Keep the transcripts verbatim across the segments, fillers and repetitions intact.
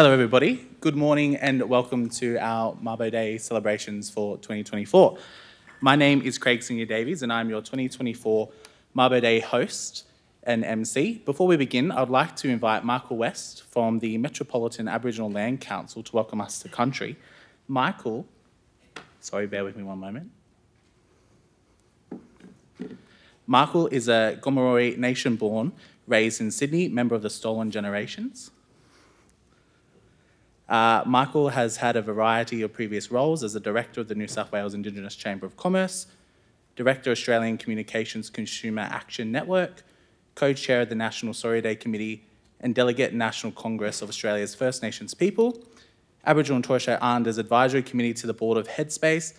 Hello everybody, good morning and welcome to our Mabo Day celebrations for twenty twenty-four. My name is Craig Singer-Davies and I'm your twenty twenty-four Mabo Day host and M C. Before we begin, I'd like to invite Michael West from the Metropolitan Aboriginal Land Council to welcome us to country. Michael, sorry, bear with me one moment. Michael is a Gomeroi Nation born, raised in Sydney, member of the Stolen Generations. Uh, Michael has had a variety of previous roles as a Director of the New South Wales Indigenous Chamber of Commerce, Director of Australian Communications Consumer Action Network, Co-Chair of the National Sorry Day Committee and Delegate National Congress of Australia's First Nations People, Aboriginal and Torres Strait Islanders Advisory Committee to the Board of Headspace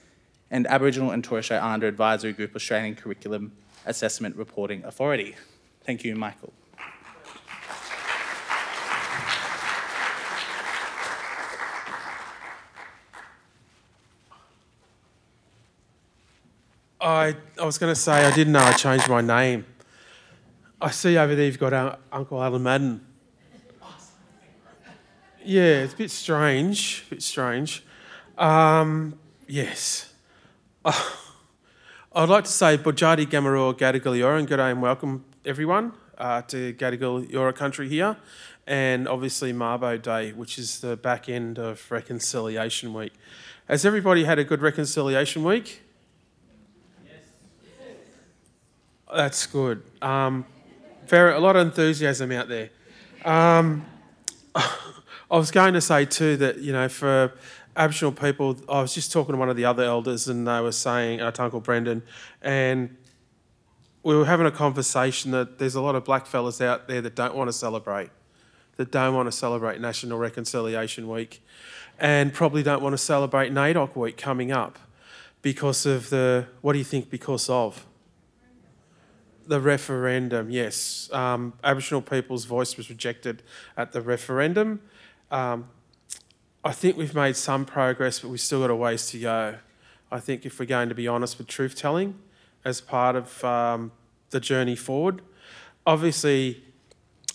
and Aboriginal and Torres Strait Islander Advisory Group Australian Curriculum Assessment Reporting Authority. Thank you, Michael. I, I was going to say, I didn't know I changed my name. I see over there you've got uh, Uncle Alan Madden. Yeah, it's a bit strange, a bit strange. Um, yes. Uh, I'd like to say Bojadi Gamaror Gadigal Eora and good day and welcome everyone uh, to Gadigal Eora country here and obviously Mabo Day, which is the back end of Reconciliation Week. Has everybody had a good Reconciliation Week? That's good. Um, very, a lot of enthusiasm out there. Um, I was going to say too that, you know, for Aboriginal people, I was just talking to one of the other elders and they were saying, uh, to Uncle Brendan, and we were having a conversation that there's a lot of black fellas out there that don't want to celebrate, that don't want to celebrate National Reconciliation Week and probably don't want to celebrate NAIDOC Week coming up because of the, what do you think because of? The referendum, yes. Um, Aboriginal people's voice was rejected at the referendum. Um, I think we've made some progress, but we've still got a ways to go. I think if we're going to be honest with truth-telling as part of um, the journey forward, obviously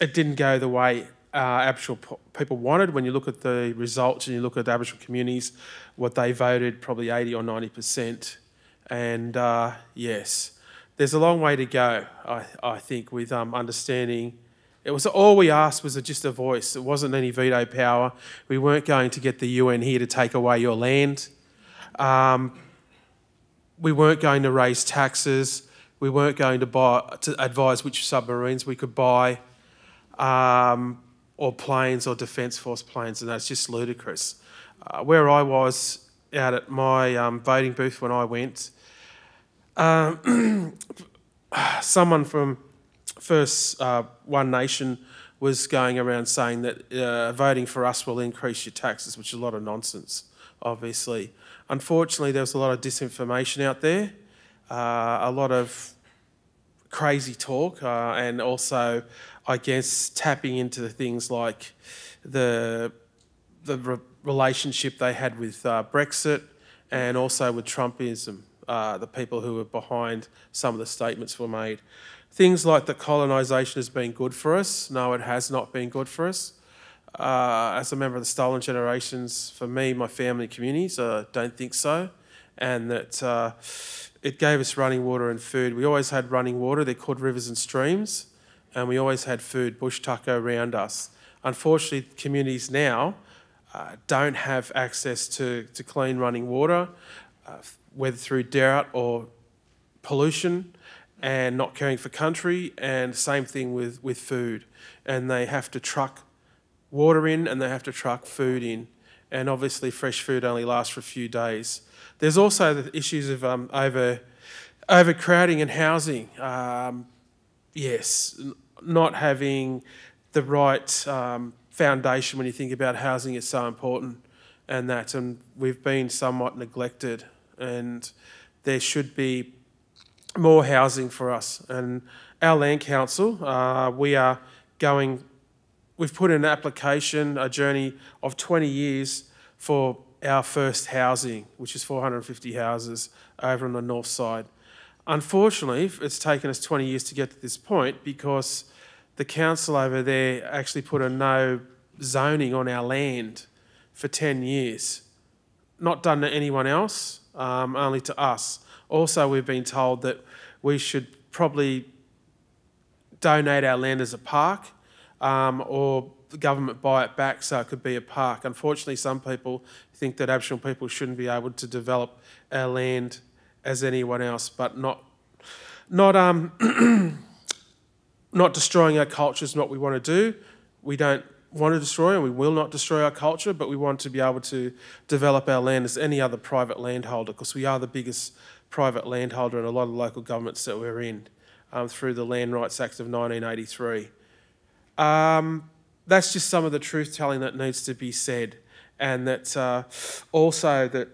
it didn't go the way uh, Aboriginal people wanted. When you look at the results and you look at the Aboriginal communities, what they voted, probably eighty or ninety percent. And uh, yes. There's a long way to go, I, I think, with um, understanding. It was all we asked was just a voice. It wasn't any veto power. We weren't going to get the U N here to take away your land. Um, we weren't going to raise taxes. We weren't going to, buy, to advise which submarines we could buy, um, or planes or Defence Force planes, and that's just ludicrous. Uh, where I was out at my um, voting booth when I went, Um, someone from First uh, One Nation was going around saying that uh, voting for us will increase your taxes, which is a lot of nonsense, obviously. Unfortunately, there was a lot of disinformation out there, uh, a lot of crazy talk, uh, and also, I guess, tapping into things like the, the re relationship they had with uh, Brexit and also with Trumpism. Uh, the people who were behind some of the statements were made. Things like that colonisation has been good for us. No, it has not been good for us. Uh, as a member of the Stolen Generations, for me, my family, communities, I uh, don't think so. And that uh, it gave us running water and food. We always had running water. They're called rivers and streams. And we always had food, bush tucker around us. Unfortunately, communities now uh, don't have access to, to clean running water, uh, whether through drought or pollution and not caring for country, and same thing with, with food. And they have to truck water in and they have to truck food in. And obviously fresh food only lasts for a few days. There's also the issues of um, over, overcrowding and housing. Um, yes, not having the right um, foundation when you think about housing is so important, and that, and we've been somewhat neglected. And there should be more housing for us. And our Land Council, uh, we are going, we've put in an application, a journey of twenty years for our first housing, which is four hundred fifty houses over on the north side. Unfortunately, it's taken us twenty years to get to this point because the council over there actually put a no zoning on our land for ten years. Not done to anyone else, um, only to us. Also, we've been told that we should probably donate our land as a park, um, or the government buy it back so it could be a park. Unfortunately, some people think that Aboriginal people shouldn't be able to develop our land as anyone else, but not, not, um, not destroying our culture is what we want to do. We don't want to destroy, and we will not destroy our culture, but we want to be able to develop our land as any other private landholder, because we are the biggest private landholder in a lot of local governments that we're in, um, through the Land Rights Act of nineteen eighty-three. Um, that's just some of the truth-telling that needs to be said, and that uh, also that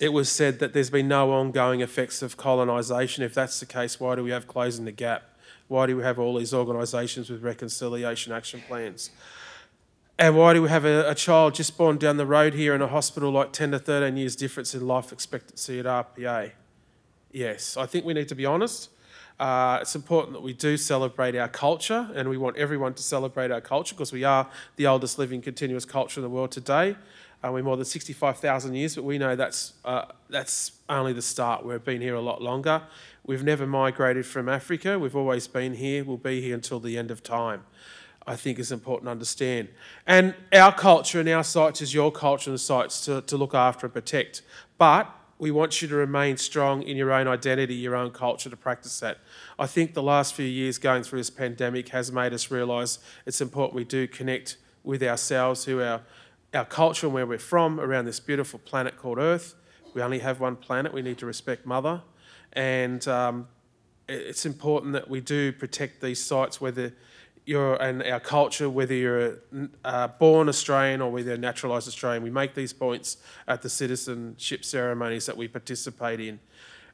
it was said that there's been no ongoing effects of colonisation. If that's the case, why do we have Closing the Gap? Why do we have all these organisations with reconciliation action plans? And why do we have a, a child just born down the road here in a hospital like ten to thirteen years difference in life expectancy at R P A? Yes, I think we need to be honest. Uh, it's important that we do celebrate our culture, and we want everyone to celebrate our culture because we are the oldest living continuous culture in the world today. Uh, we're more than sixty-five thousand years, but we know that's, uh, that's only the start. We've been here a lot longer. We've never migrated from Africa. We've always been here. We'll be here until the end of time, I think is important to understand. And our culture and our sites is your culture and sites to, to look after and protect. But we want you to remain strong in your own identity, your own culture, to practice that. I think the last few years going through this pandemic has made us realise it's important we do connect with ourselves, who our Our culture and where we're from around this beautiful planet called Earth. We only have one planet. We need to respect Mother. And um, it's important that we do protect these sites, whether you're and our culture, whether you're a uh, born Australian or whether you're a naturalised Australian. We make these points at the citizenship ceremonies that we participate in.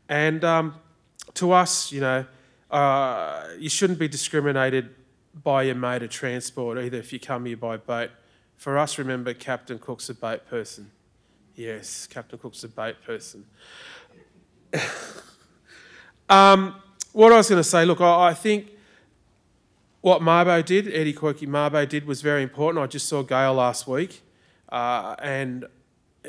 And um, to us, you know, uh, you shouldn't be discriminated by your mode of transport, either if you come here by boat. For us, remember, Captain Cook's a boat person. Yes, Captain Cook's a boat person. um, what I was going to say, look, I, I think what Mabo did, Eddie Koiki Mabo did, was very important. I just saw Gail last week, uh, and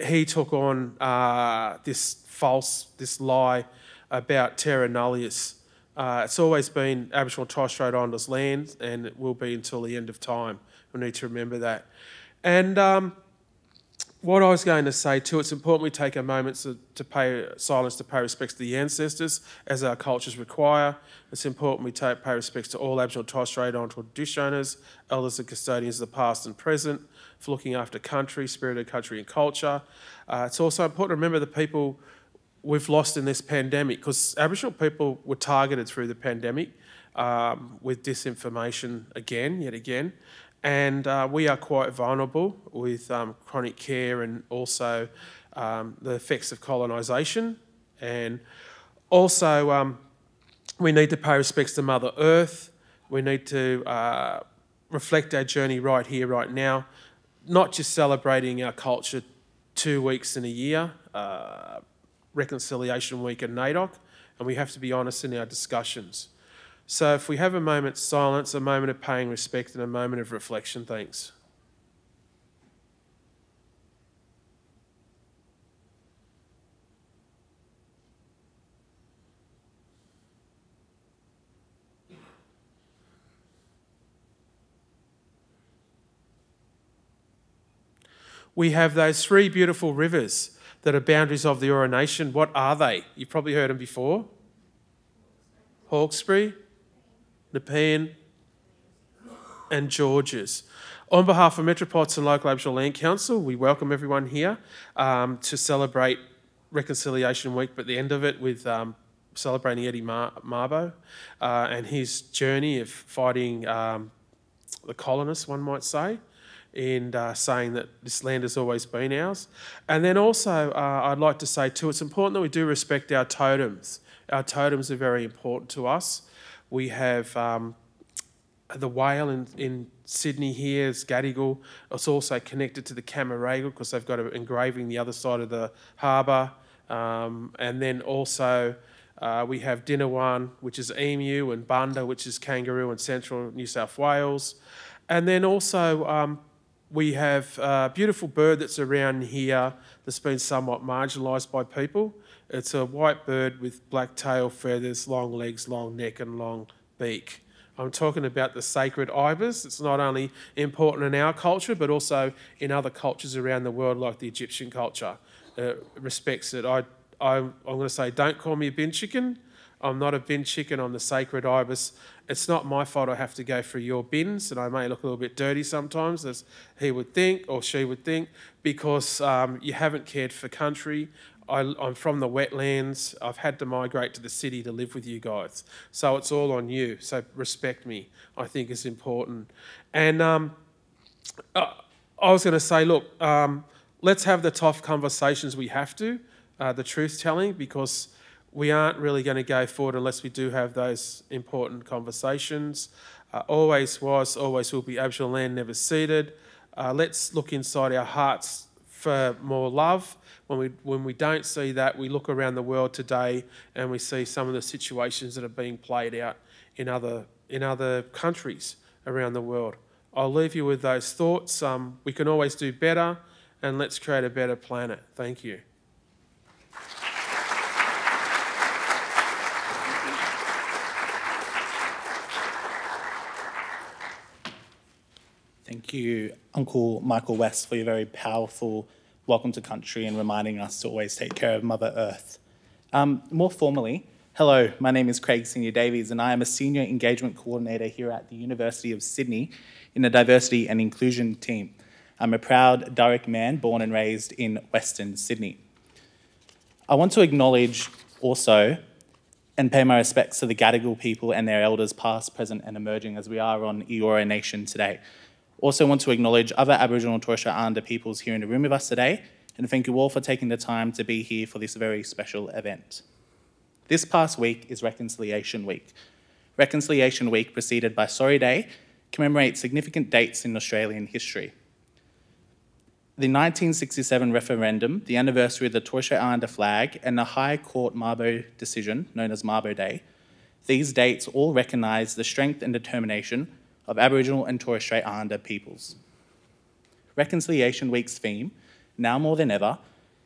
he took on uh, this false, this lie about terra nullius. Uh, it's always been Aboriginal and Torres Strait Islanders' land, and it will be until the end of time. We need to remember that. And um, what I was going to say too, it's important we take a moment to, to pay silence, to pay respects to the ancestors, as our cultures require. It's important we take, pay respects to all Aboriginal and Torres Strait Islander traditional owners, elders and custodians of the past and present, for looking after country, spirit of country and culture. Uh, it's also important to remember the people we've lost in this pandemic, because Aboriginal people were targeted through the pandemic um, with disinformation again, yet again. And uh, we are quite vulnerable with um, chronic care and also um, the effects of colonisation. And also um, we need to pay respects to Mother Earth. We need to uh, reflect our journey right here, right now, not just celebrating our culture two weeks in a year, uh, Reconciliation Week and NAIDOC, and we have to be honest in our discussions. So if we have a moment's silence, a moment of paying respect and a moment of reflection, thanks. We have those three beautiful rivers that are boundaries of the Eora Nation. What are they? You've probably heard them before. Hawkesbury, Nepean and Georges. On behalf of Metropolitan Local Aboriginal Land Council, we welcome everyone here um, to celebrate Reconciliation Week, but the end of it with um, celebrating Eddie Mar Mabo uh, and his journey of fighting um, the colonists, one might say, and uh, saying that this land has always been ours. And then also, uh, I'd like to say too, it's important that we do respect our totems. Our totems are very important to us. We have um, the whale in, in Sydney here, it's Gadigal. It's also connected to the Cammeraygal because they've got an engraving the other side of the harbour. Um, and then also uh, we have Dinawan, which is emu, and Bunda, which is kangaroo in central New South Wales. And then also um, we have a beautiful bird that's around here that's been somewhat marginalised by people. It's a white bird with black tail feathers, long legs, long neck and long beak. I'm talking about the sacred ibis. It's not only important in our culture, but also in other cultures around the world, like the Egyptian culture. Uh, respects it. I, I, I'm going to say, don't call me a bin chicken. I'm not a bin chicken. I'm the sacred ibis. It's not my fault I have to go through your bins, and I may look a little bit dirty sometimes, as he would think or she would think, because um, you haven't cared for country. I, I'm from the wetlands. I've had to migrate to the city to live with you guys. So it's all on you. So respect me, I think is important. And um, I, I was going to say, look, um, let's have the tough conversations we have to, uh, the truth-telling, because we aren't really going to go forward unless we do have those important conversations. Uh, always was, always will be Aboriginal land, never ceded. Uh, let's look inside our hearts for more love. When we, when we don't see that, we look around the world today and we see some of the situations that are being played out in other, in other countries around the world. I'll leave you with those thoughts. Um, we can always do better, and let's create a better planet. Thank you. Thank you, Uncle Michael West, for your very powerful welcome to country and reminding us to always take care of Mother Earth. Um, more formally, hello, my name is Craig Singer-Davies, and I am a Senior Engagement Coordinator here at the University of Sydney in the Diversity and Inclusion team. I'm a proud Darug man, born and raised in Western Sydney. I want to acknowledge also and pay my respects to the Gadigal people and their elders past, present and emerging, as we are on Eora Nation today. Also want to acknowledge other Aboriginal and Torres Strait Islander peoples here in the room with us today, and thank you all for taking the time to be here for this very special event. This past week is Reconciliation Week. Reconciliation Week, preceded by Sorry Day, commemorates significant dates in Australian history. The nineteen sixty-seven referendum, the anniversary of the Torres Strait Islander flag, and the High Court Mabo decision, known as Mabo Day, these dates all recognise the strength and determination of Aboriginal and Torres Strait Islander peoples. Reconciliation Week's theme, now more than ever,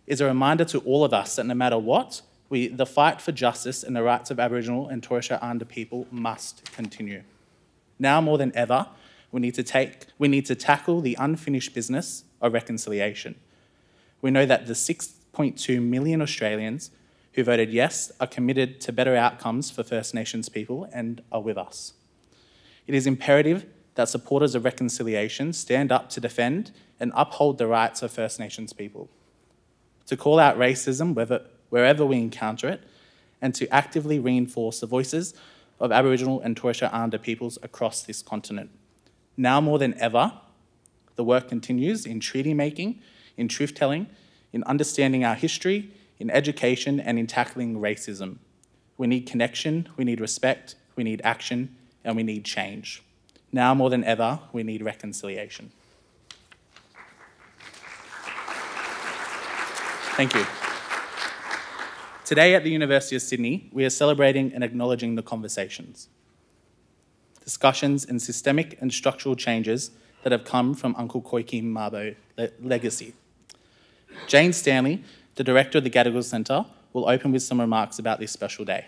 is a reminder to all of us that no matter what, we, the fight for justice and the rights of Aboriginal and Torres Strait Islander people must continue. Now more than ever, we need to take, we need to tackle the unfinished business of reconciliation. We know that the six point two million Australians who voted yes are committed to better outcomes for First Nations people and are with us. It is imperative that supporters of reconciliation stand up to defend and uphold the rights of First Nations people, to call out racism wherever, wherever we encounter it, and to actively reinforce the voices of Aboriginal and Torres Strait Islander peoples across this continent. Now more than ever, the work continues in treaty making, in truth-telling, in understanding our history, in education, and in tackling racism. We need connection, we need respect, we need action, and we need change. Now more than ever, we need reconciliation. Thank you. Today at the University of Sydney, we are celebrating and acknowledging the conversations, discussions and systemic and structural changes that have come from Uncle Koiki Mabo le legacy. Jane Stanley, the director of the Gadigal Centre, will open with some remarks about this special day.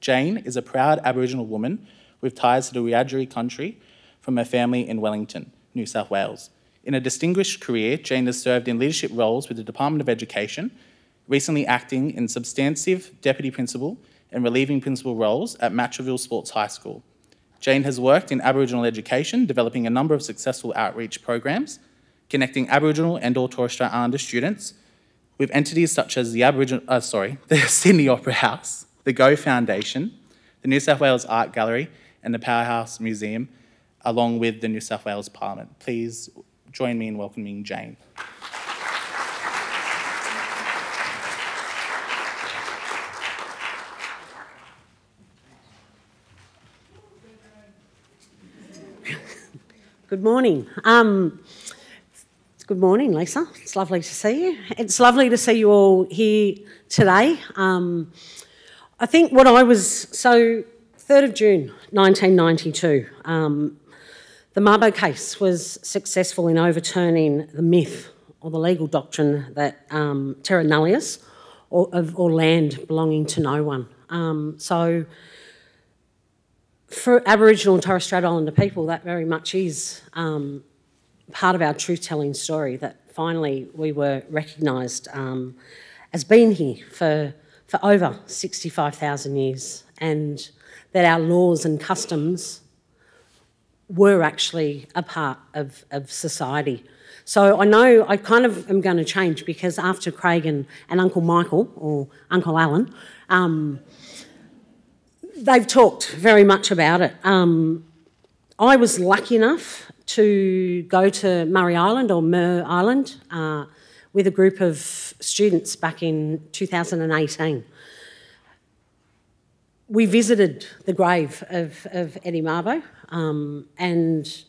Jane is a proud Aboriginal woman with ties to the Wiradjuri country from her family in Wellington, New South Wales. In a distinguished career, Jane has served in leadership roles with the Department of Education, recently acting in substantive deputy principal and relieving principal roles at Matraville Sports High School. Jane has worked in Aboriginal education, developing a number of successful outreach programs, connecting Aboriginal and or Torres Strait Islander students with entities such as the Aboriginal, uh, sorry, the Sydney Opera House, the Go Foundation, the New South Wales Art Gallery, and the Powerhouse Museum, along with the New South Wales Parliament. Please join me in welcoming Jane. Good morning. Um, good morning, Lisa. It's lovely to see you. It's lovely to see you all here today. Um, I think what I was... so. third of June nineteen ninety-two, um, The Mabo case was successful in overturning the myth or the legal doctrine that um, terra nullius or, or land belonging to no one. Um, so for Aboriginal and Torres Strait Islander people, that very much is um, part of our truth-telling story, that finally we were recognised um, as being here for, for over sixty-five thousand years, and that our laws and customs were actually a part of, of society. So I know I kind of am going to change, because after Craig and, and Uncle Michael, or Uncle Alan, um, they've talked very much about it. Um, I was lucky enough to go to Murray Island, or Mer Island, uh, with a group of students back in two thousand eighteen. We visited the grave of, of Eddie Mabo, um, and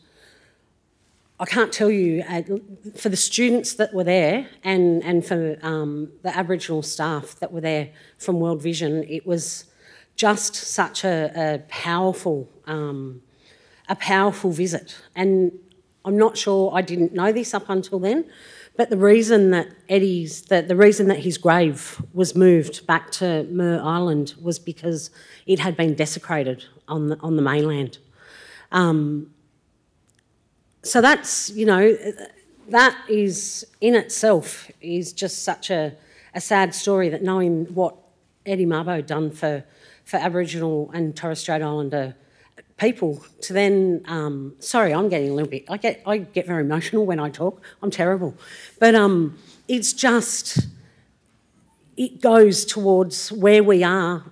I can't tell you, uh, for the students that were there and, and for um, the Aboriginal staff that were there from World Vision, it was just such a, a powerful um, a powerful visit. And I'm not sure, I didn't know this up until then, but the reason that Eddie's, that the reason that his grave was moved back to Mer Island was because it had been desecrated on the, on the mainland. Um, so that's, you know, that is in itself is just such a, a sad story, that knowing what Eddie Mabo done for, for Aboriginal and Torres Strait Islander people, to then, um, sorry, I'm getting a little bit, I get, I get very emotional when I talk, I'm terrible. But um, it's just, it goes towards where we are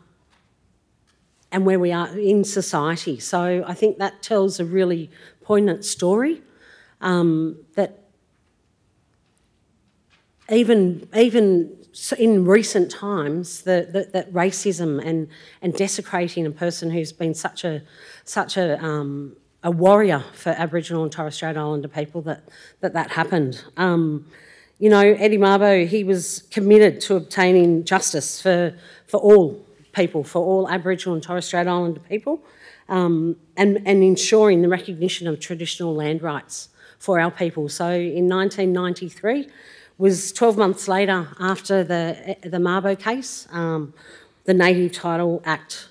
and where we are in society. So I think that tells a really poignant story, um, that even, even in recent times, the, the, that racism and, and desecrating a person who's been such a such a, um, a warrior for Aboriginal and Torres Strait Islander people, that that, that happened. Um, you know, Eddie Mabo, he was committed to obtaining justice for, for all people, for all Aboriginal and Torres Strait Islander people, um, and, and ensuring the recognition of traditional land rights for our people. So in nineteen ninety-three, was twelve months later after the, the Mabo case, um, the Native Title Act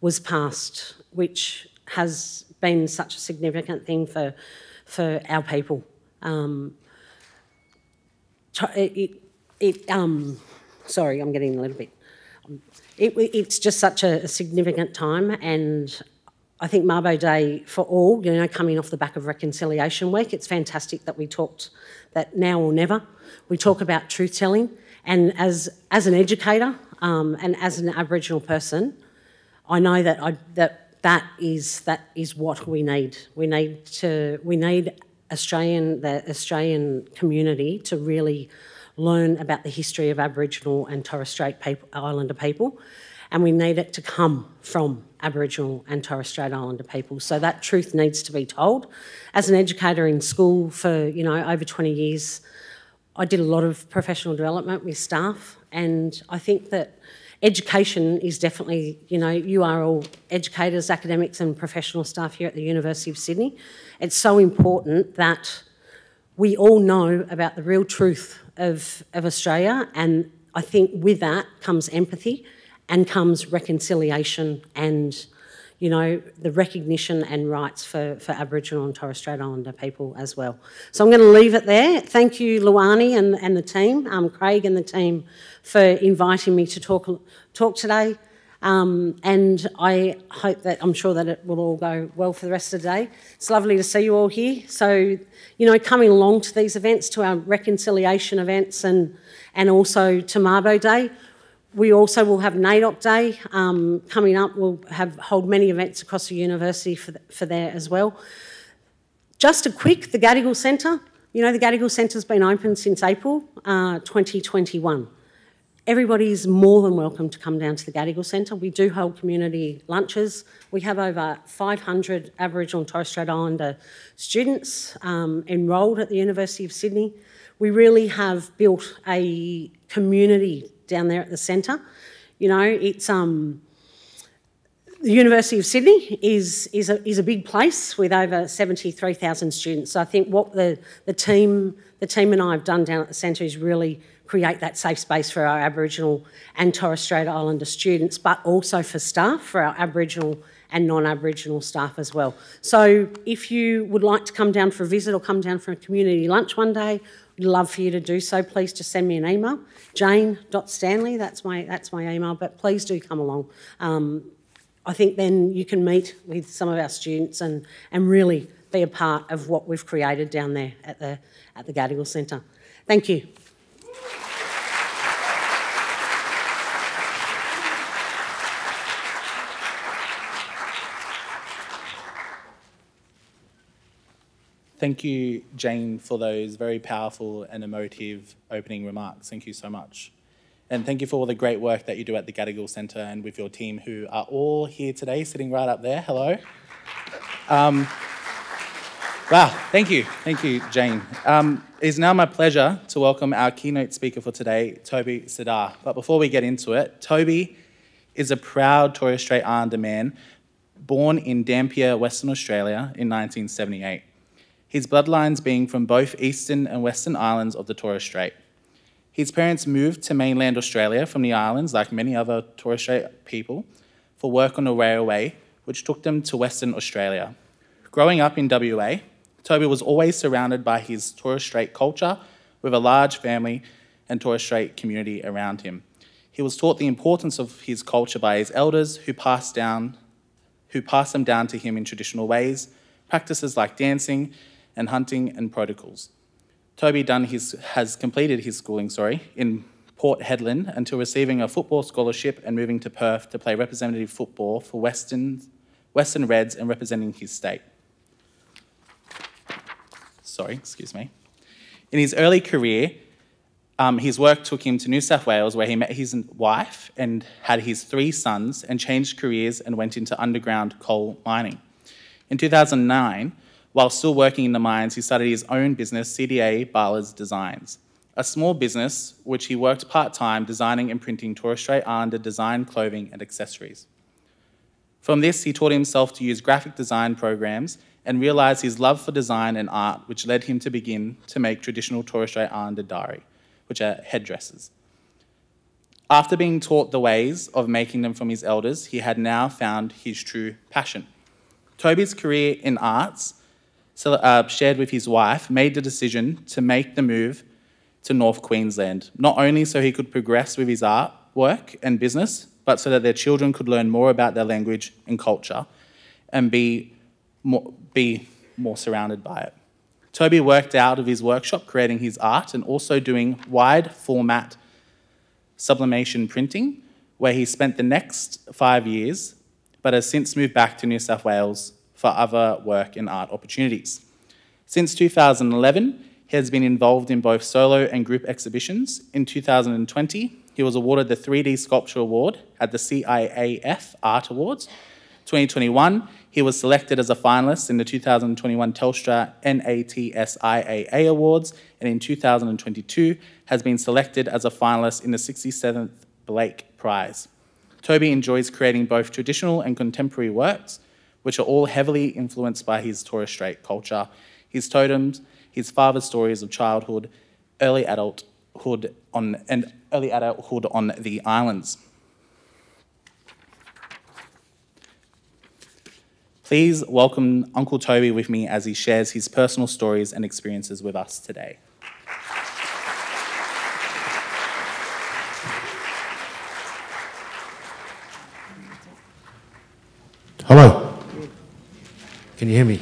was passed, which has been such a significant thing for, for our people. Um, it, it, um, sorry, I'm getting a little bit... It, it's just such a, a significant time, and I think Mabo Day for all, you know, coming off the back of Reconciliation Week, it's fantastic that we talked that now or never. We talk about truth-telling, and as, as an educator um, and as an Aboriginal person, I know that, I, that that is that is what we need. We need to we need Australian the Australian community to really learn about the history of Aboriginal and Torres Strait people, Islander people, and we need it to come from Aboriginal and Torres Strait Islander people. So that truth needs to be told. As an educator in school for you know over twenty years. I did a lot of professional development with staff, and I think that education is definitely, you know, you are all educators, academics and professional staff here at the University of Sydney. It's so important that we all know about the real truth of, of Australia, and I think with that comes empathy and comes reconciliation and, you know, the recognition and rights for, for Aboriginal and Torres Strait Islander people as well. So I'm going to leave it there. Thank you, Luani and, and the team, um, Craig and the team, for inviting me to talk, talk today. Um, and I hope that, I'm sure that it will all go well for the rest of the day. It's lovely to see you all here. So, you know, coming along to these events, to our reconciliation events and, and also to Mabo Day. We also will have NAIDOC Day um, coming up. We'll have hold many events across the university for, the, for there as well. Just a quick, the Gadigal Centre. You know, the Gadigal Centre's been open since April uh, twenty twenty-one. Everybody is more than welcome to come down to the Gadigal Centre. We do hold community lunches. We have over five hundred Aboriginal and Torres Strait Islander students um, enrolled at the University of Sydney. We really have built a community down there at the centre. You know, it's um, The University of Sydney is, is, a, is a big place with over seventy-three thousand students. So I think what the, the, team, the team and I have done down at the centre is really create that safe space for our Aboriginal and Torres Strait Islander students, but also for staff, for our Aboriginal and non-Aboriginal staff as well. So if you would like to come down for a visit or come down for a community lunch one day, I'd love for you to do so. Please just send me an email, jane dot stanley, that's my, that's my email, but please do come along. Um, I think then you can meet with some of our students and, and really be a part of what we've created down there at the, at the Gadigal Centre. Thank you. Thank you, Jane, for those very powerful and emotive opening remarks. Thank you so much. And thank you for all the great work that you do at the Gadigal Centre and with your team, who are all here today, sitting right up there. Hello. Um, wow, thank you. Thank you, Jane. Um, it is now my pleasure to welcome our keynote speaker for today, Toby Cedar. But before we get into it, Toby is a proud Torres Strait Islander man born in Dampier, Western Australia in nineteen seventy-eight. His bloodlines being from both eastern and western islands of the Torres Strait. His parents moved to mainland Australia from the islands, like many other Torres Strait people, for work on a railway, which took them to Western Australia. Growing up in W A, Toby was always surrounded by his Torres Strait culture, with a large family and Torres Strait community around him. He was taught the importance of his culture by his elders, who passed down, who passed them down to him in traditional ways, practices like dancing, and hunting and protocols. Toby done his, has completed his schooling sorry, in Port Hedland until receiving a football scholarship and moving to Perth to play representative football for Western, Western Reds and representing his state. Sorry, excuse me. In his early career, um, his work took him to New South Wales, where he met his wife and had his three sons, and changed careers and went into underground coal mining. In two thousand nine, while still working in the mines, he started his own business, C D A Barla's Designs, a small business which he worked part-time designing and printing Torres Strait Islander design clothing and accessories. From this, he taught himself to use graphic design programs and realised his love for design and art, which led him to begin to make traditional Torres Strait Islander dowry, which are headdresses. After being taught the ways of making them from his elders, he had now found his true passion. Toby's career in arts, So, uh, shared with his wife, made the decision to make the move to North Queensland, not only so he could progress with his art work and business, but so that their children could learn more about their language and culture and be more, be more surrounded by it. Toby worked out of his workshop creating his art and also doing wide format sublimation printing, where he spent the next five years, but has since moved back to New South Wales for other work and art opportunities. Since two thousand eleven, he has been involved in both solo and group exhibitions. In two thousand twenty, he was awarded the three D Sculpture Award at the C I A F Art Awards. twenty twenty-one, he was selected as a finalist in the two thousand twenty-one Telstra N A T S I A A Awards, and in two thousand twenty-two, has been selected as a finalist in the sixty-seventh Blake Prize. Toby enjoys creating both traditional and contemporary works, which are all heavily influenced by his Torres Strait culture, his totems, his father's stories of childhood, early adulthood on and early adulthood on the islands. Please welcome Uncle Toby with me as he shares his personal stories and experiences with us today. Hello. Can you hear me?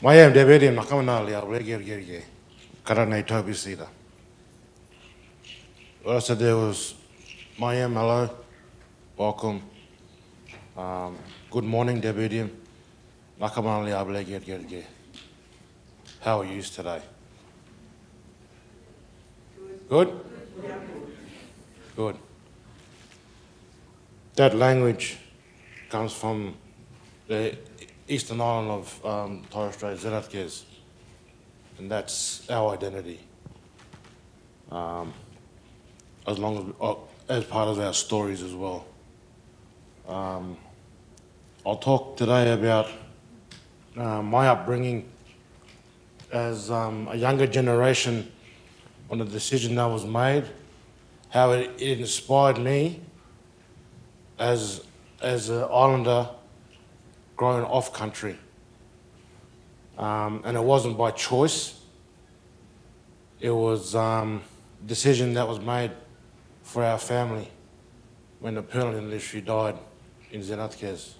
My name is David Makamanali, I'm going to go to Toby Cedar. What I said there was, my name, hello, welcome, um, good morning, David Makamanali, I'm going to go to how are you today? Good? Good. That language comes from the eastern island of um, Torres Strait, Zenadth Kes, and that's our identity. Um, as long as, uh, as part of our stories as well. Um, I'll talk today about uh, my upbringing as um, a younger generation on the decision that was made, how it, it inspired me as, as an islander growing off country. Um, and it wasn't by choice. It was um, a decision that was made for our family when the Perlian literally died in Zenadth Kes.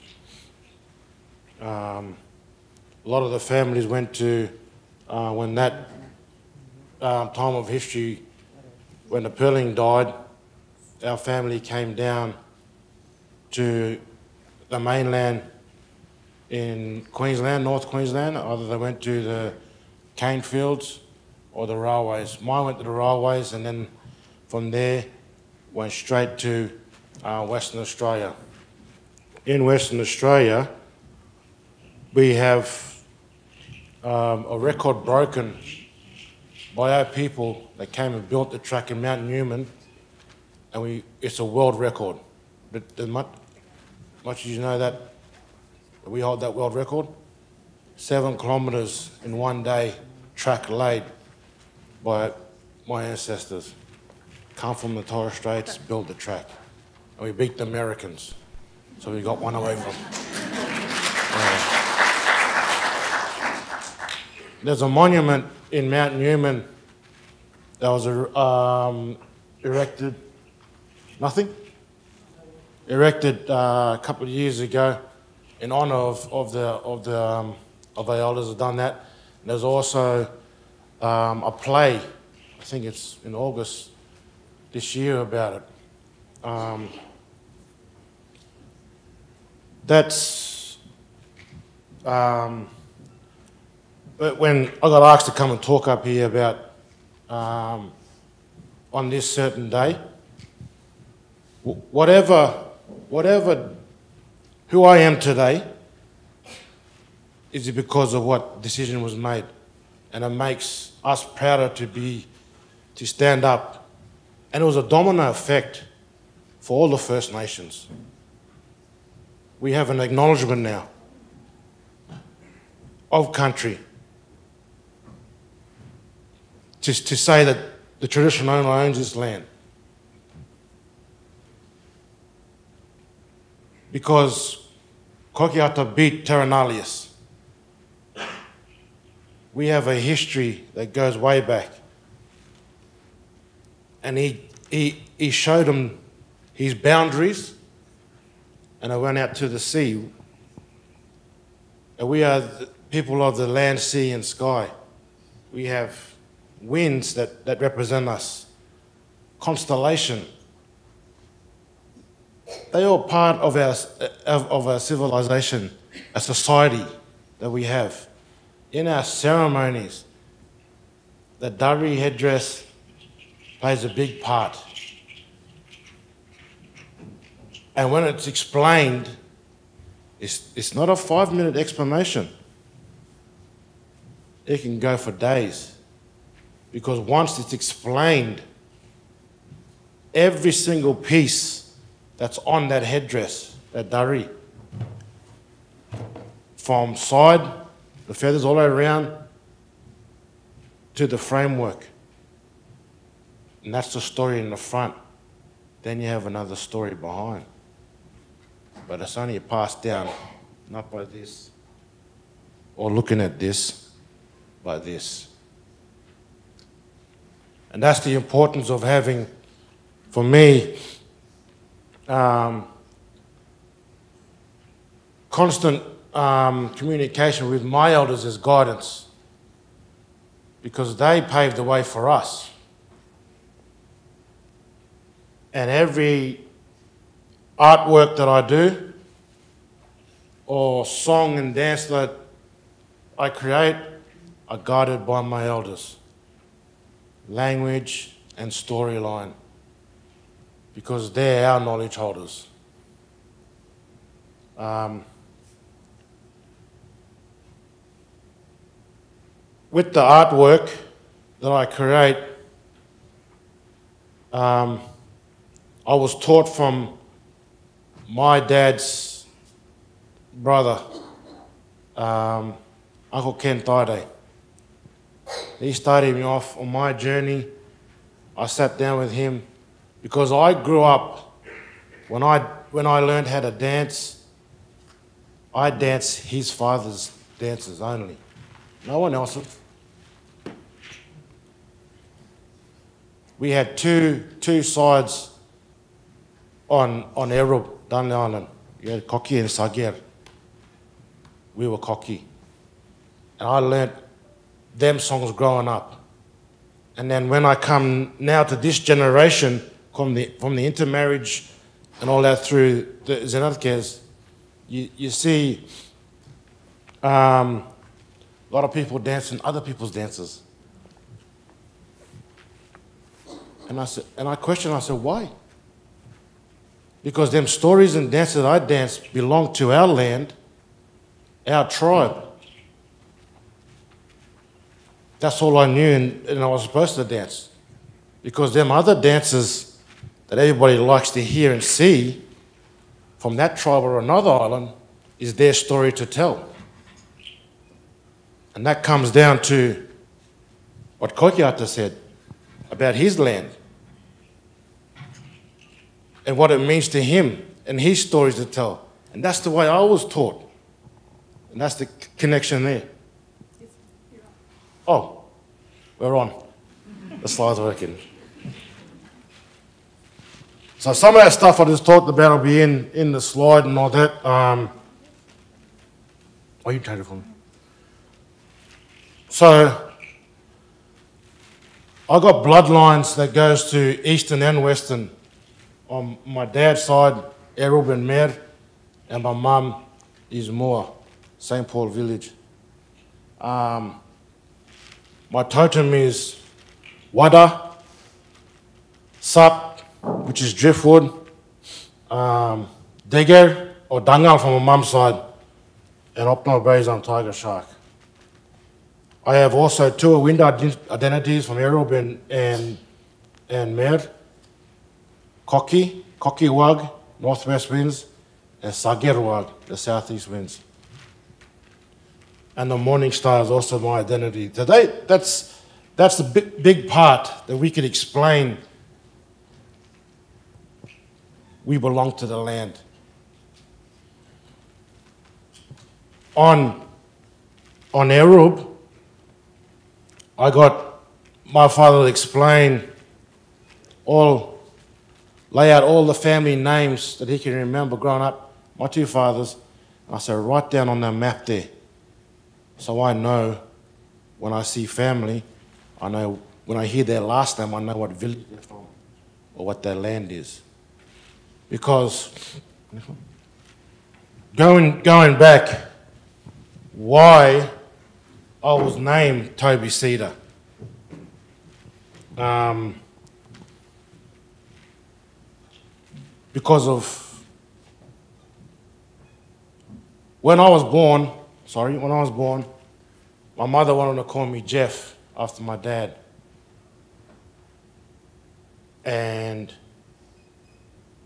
Um, a lot of the families went to, uh, when that uh, time of history, when the Perlian died, our family came down to the mainland in Queensland, North Queensland. Either they went to the cane fields or the railways. Mine went to the railways, and then from there went straight to uh, Western Australia. In Western Australia, we have um, a record broken by our people that came and built the track in Mount Newman, and we, it's a world record. But as much, much as you know that, we hold that world record. Seven kilometres in one day, track laid by my ancestors. Come from the Torres Straits, build the track. And we beat the Americans. So we got one away from them. Uh, there's a monument in Mount Newman that was um, erected, nothing? Erected uh, a couple of years ago in honour of, of the, of the, um, of our elders have done that. And there's also um, a play, I think it's in August this year about it. Um, that's, um, but when I got asked to come and talk up here about, um, on this certain day, whatever, whatever, who I am today is because of what decision was made, and it makes us prouder to be, to stand up. And it was a domino effect for all the First Nations. We have an acknowledgement now of country. Just to say that the traditional owner owns this land. Because Kokiata beat Terranalius. We have a history that goes way back. And he, he, he showed them his boundaries, and I went out to the sea. And we are the people of the land, sea, and sky. We have winds that, that represent us, constellation. They're all part of our, of, of our civilization, a society that we have. In our ceremonies, the Dari headdress plays a big part. And when it's explained, it's, it's not a five-minute explanation. It can go for days. Because once it's explained, every single piece that's on that headdress, that Dari. From side, the feathers all around, to the framework. And that's the story in the front. Then you have another story behind. But it's only passed down, not by this, or looking at this, by this. And that's the importance of having, for me, Um, constant um, communication with my elders as guidance, because they paved the way for us. And every artwork that I do, or song and dance that I create, are guided by my elders. Language and storyline. Because they're our knowledge holders. Um, with the artwork that I create, um, I was taught from my dad's brother, um, Uncle Ken Thaiday, he started me off on my journey. I sat down with him because I grew up, when I, when I learned how to dance, I danced his father's dances only, no one else's. We had two, two sides on, on Erub, Darnley Island. You had Koki and Sagir. We were Koki. And I learnt them songs growing up. And then when I come now to this generation, from the, from the intermarriage and all that through the Zenadth Kes, you, you see um, a lot of people dancing other people's dances. And I said, and I questioned, I said, why? Because them stories and dances that I danced belong to our land, our tribe. That's all I knew, and, and I was supposed to dance. Because them other dances that everybody likes to hear and see from that tribe or another island is their story to tell. And that comes down to what Koiki said about his land and what it means to him and his stories to tell. And that's the way I was taught. And that's the connection there. Oh, we're on. The slide's working. So some of that stuff I just talked about will be in, in the slide and all that. Um, oh, you change it for me. So I got bloodlines that goes to Eastern and Western. On my dad's side, Erub and Mer, and my mum is Moa, Saint Paul village. Um, my totem is Wada, Sap, which is driftwood, um, Deger, or Dangal from my mum's side, and Opno Brazon tiger shark. I have also two Awinda identities from Erub and, and, and Mer, Koki, Koki Wag, northwest winds, and Sagir Wag, the southeast winds. And the morning star is also my identity. Today, that's, that's the big, big part that we could explain we belong to the land. On, on Erub, I got my father to explain all, lay out all the family names that he can remember growing up, my two fathers. And I said, write down on the map there. So I know when I see family, I know when I hear their last name, I know what village they're from or what their land is. Because going, going back, why I was named Toby Cedar. Um, because of, when I was born, sorry, when I was born, my mother wanted to call me Jeff after my dad. And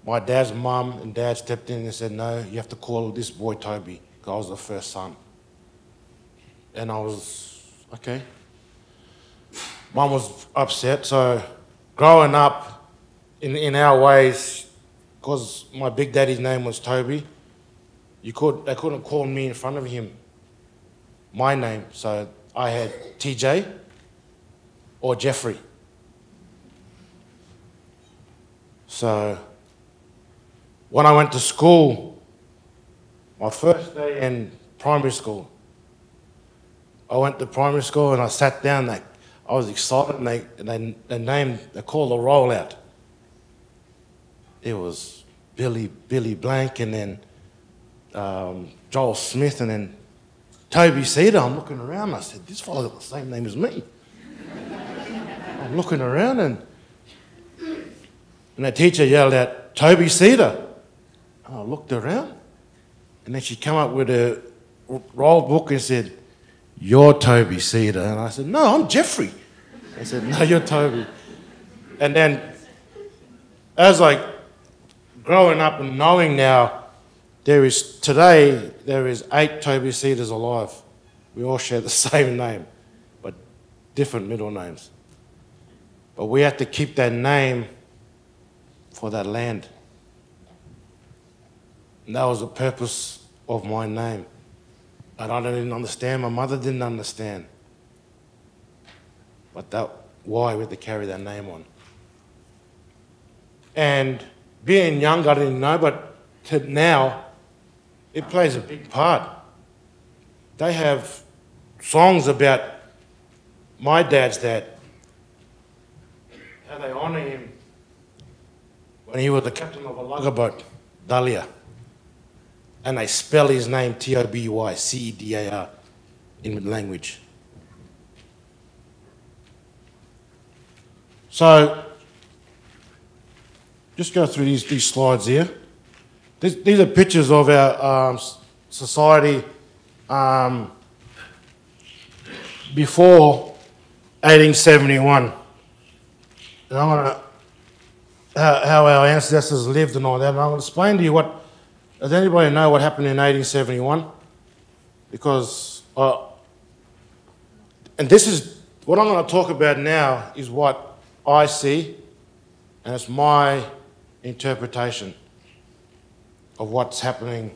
my dad's mum and dad stepped in and said, no, you have to call this boy Toby, because I was the first son. And I was, okay. Mum was upset, so growing up in, in our ways, because my big daddy's name was Toby, you could, they couldn't call me in front of him, my name. So I had T J or Jeffrey. So when I went to school, my first day in primary school, I went to primary school and I sat down. They, I was excited, and they, and they, they named, they called a roll out. It was Billy, Billy Blank, and then um, Joel Smith, and then Toby Cedar. I'm looking around. And I said, "This fellow's got the same name as me." I'm looking around, and and the teacher yelled out, "Toby Cedar!" And I looked around, and then she came up with a roll book and said, "You're Toby Cedar." And I said, "No, I'm Jeffrey." They said, "No, you're Toby." And then as I, growing up and knowing now There is, today, there is eight Toby Cedars alive. We all share the same name, but different middle names. But we have to keep that name for that land. And that was the purpose of my name. And I didn't understand, my mother didn't understand. But that's why we had to carry that name on. And being young, I didn't know, but to now, it plays a big part. They have songs about my dad's dad, how they honour him when he was the captain of a lugger boat, Dahlia. And they spell his name T O B Y C E D A R in language. So, just go through these, these slides here. These, these are pictures of our um, society um, before eighteen seventy-one. And I'm gonna, how, how our ancestors lived and all that, and I'm gonna explain to you what. Does anybody know what happened in eighteen seventy-one? Because, uh, and this is, what I'm going to talk about now is what I see, and it's my interpretation of what's happening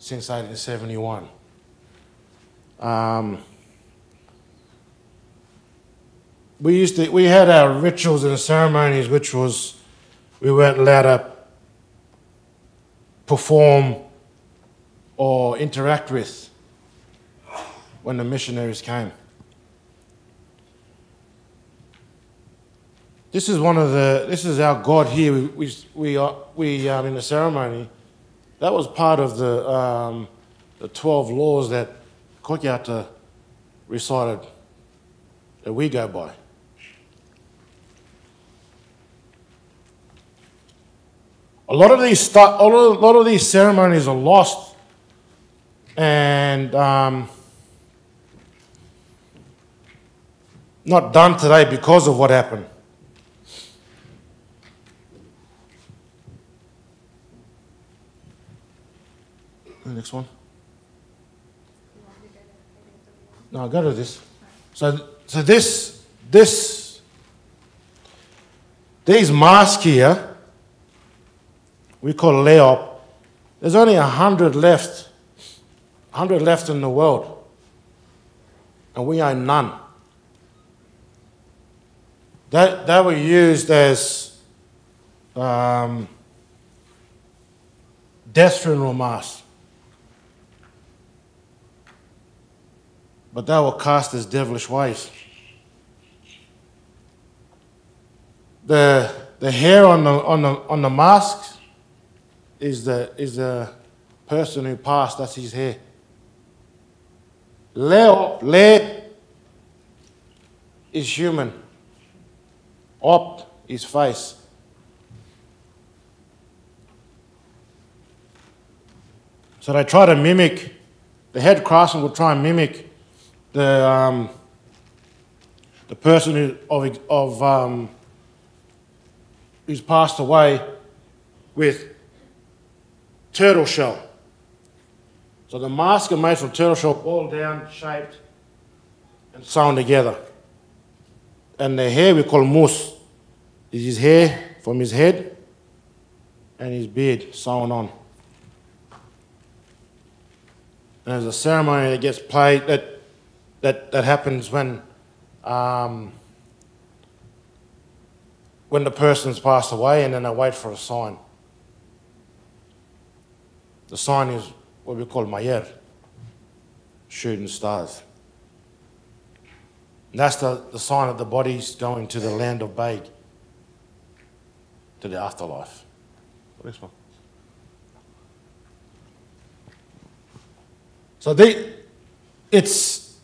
since eighteen seventy-one. Um, we used to, we had our rituals and ceremonies, which was, we weren't allowed to perform or interact with when the missionaries came. This is one of the, this is our God here. We, we, we are we, um, in the ceremony. That was part of the, um, the twelve laws that Koiki recited that we go by. A lot of these, a lot of these ceremonies are lost, and um, not done today because of what happened. The next one. No, go to this. So, so this, this, these masks here. We call Leop. There's only a hundred left, a hundred left in the world, and we own none. That they were used as um, death funeral masks, but they were cast as devilish ways. The the hair on the on the on the masks. Is the, is the person who passed, that's his hair. Le, le is human. Op is face. So they try to mimic, the head craftsman would try and mimic the, um, the person who, of, of, um, who's passed away with turtle shell. So the masks are made from turtle shell, all down, shaped, and sewn together. And the hair we call moose is his hair from his head and his beard sewn on. And there's a ceremony that gets played that that that happens when um, when the person's passed away, and then they wait for a sign. The sign is what we call Mayer, shooting stars. And that's the, the sign that the body's going to the land of Beg, to the afterlife. Next one. So the, it's,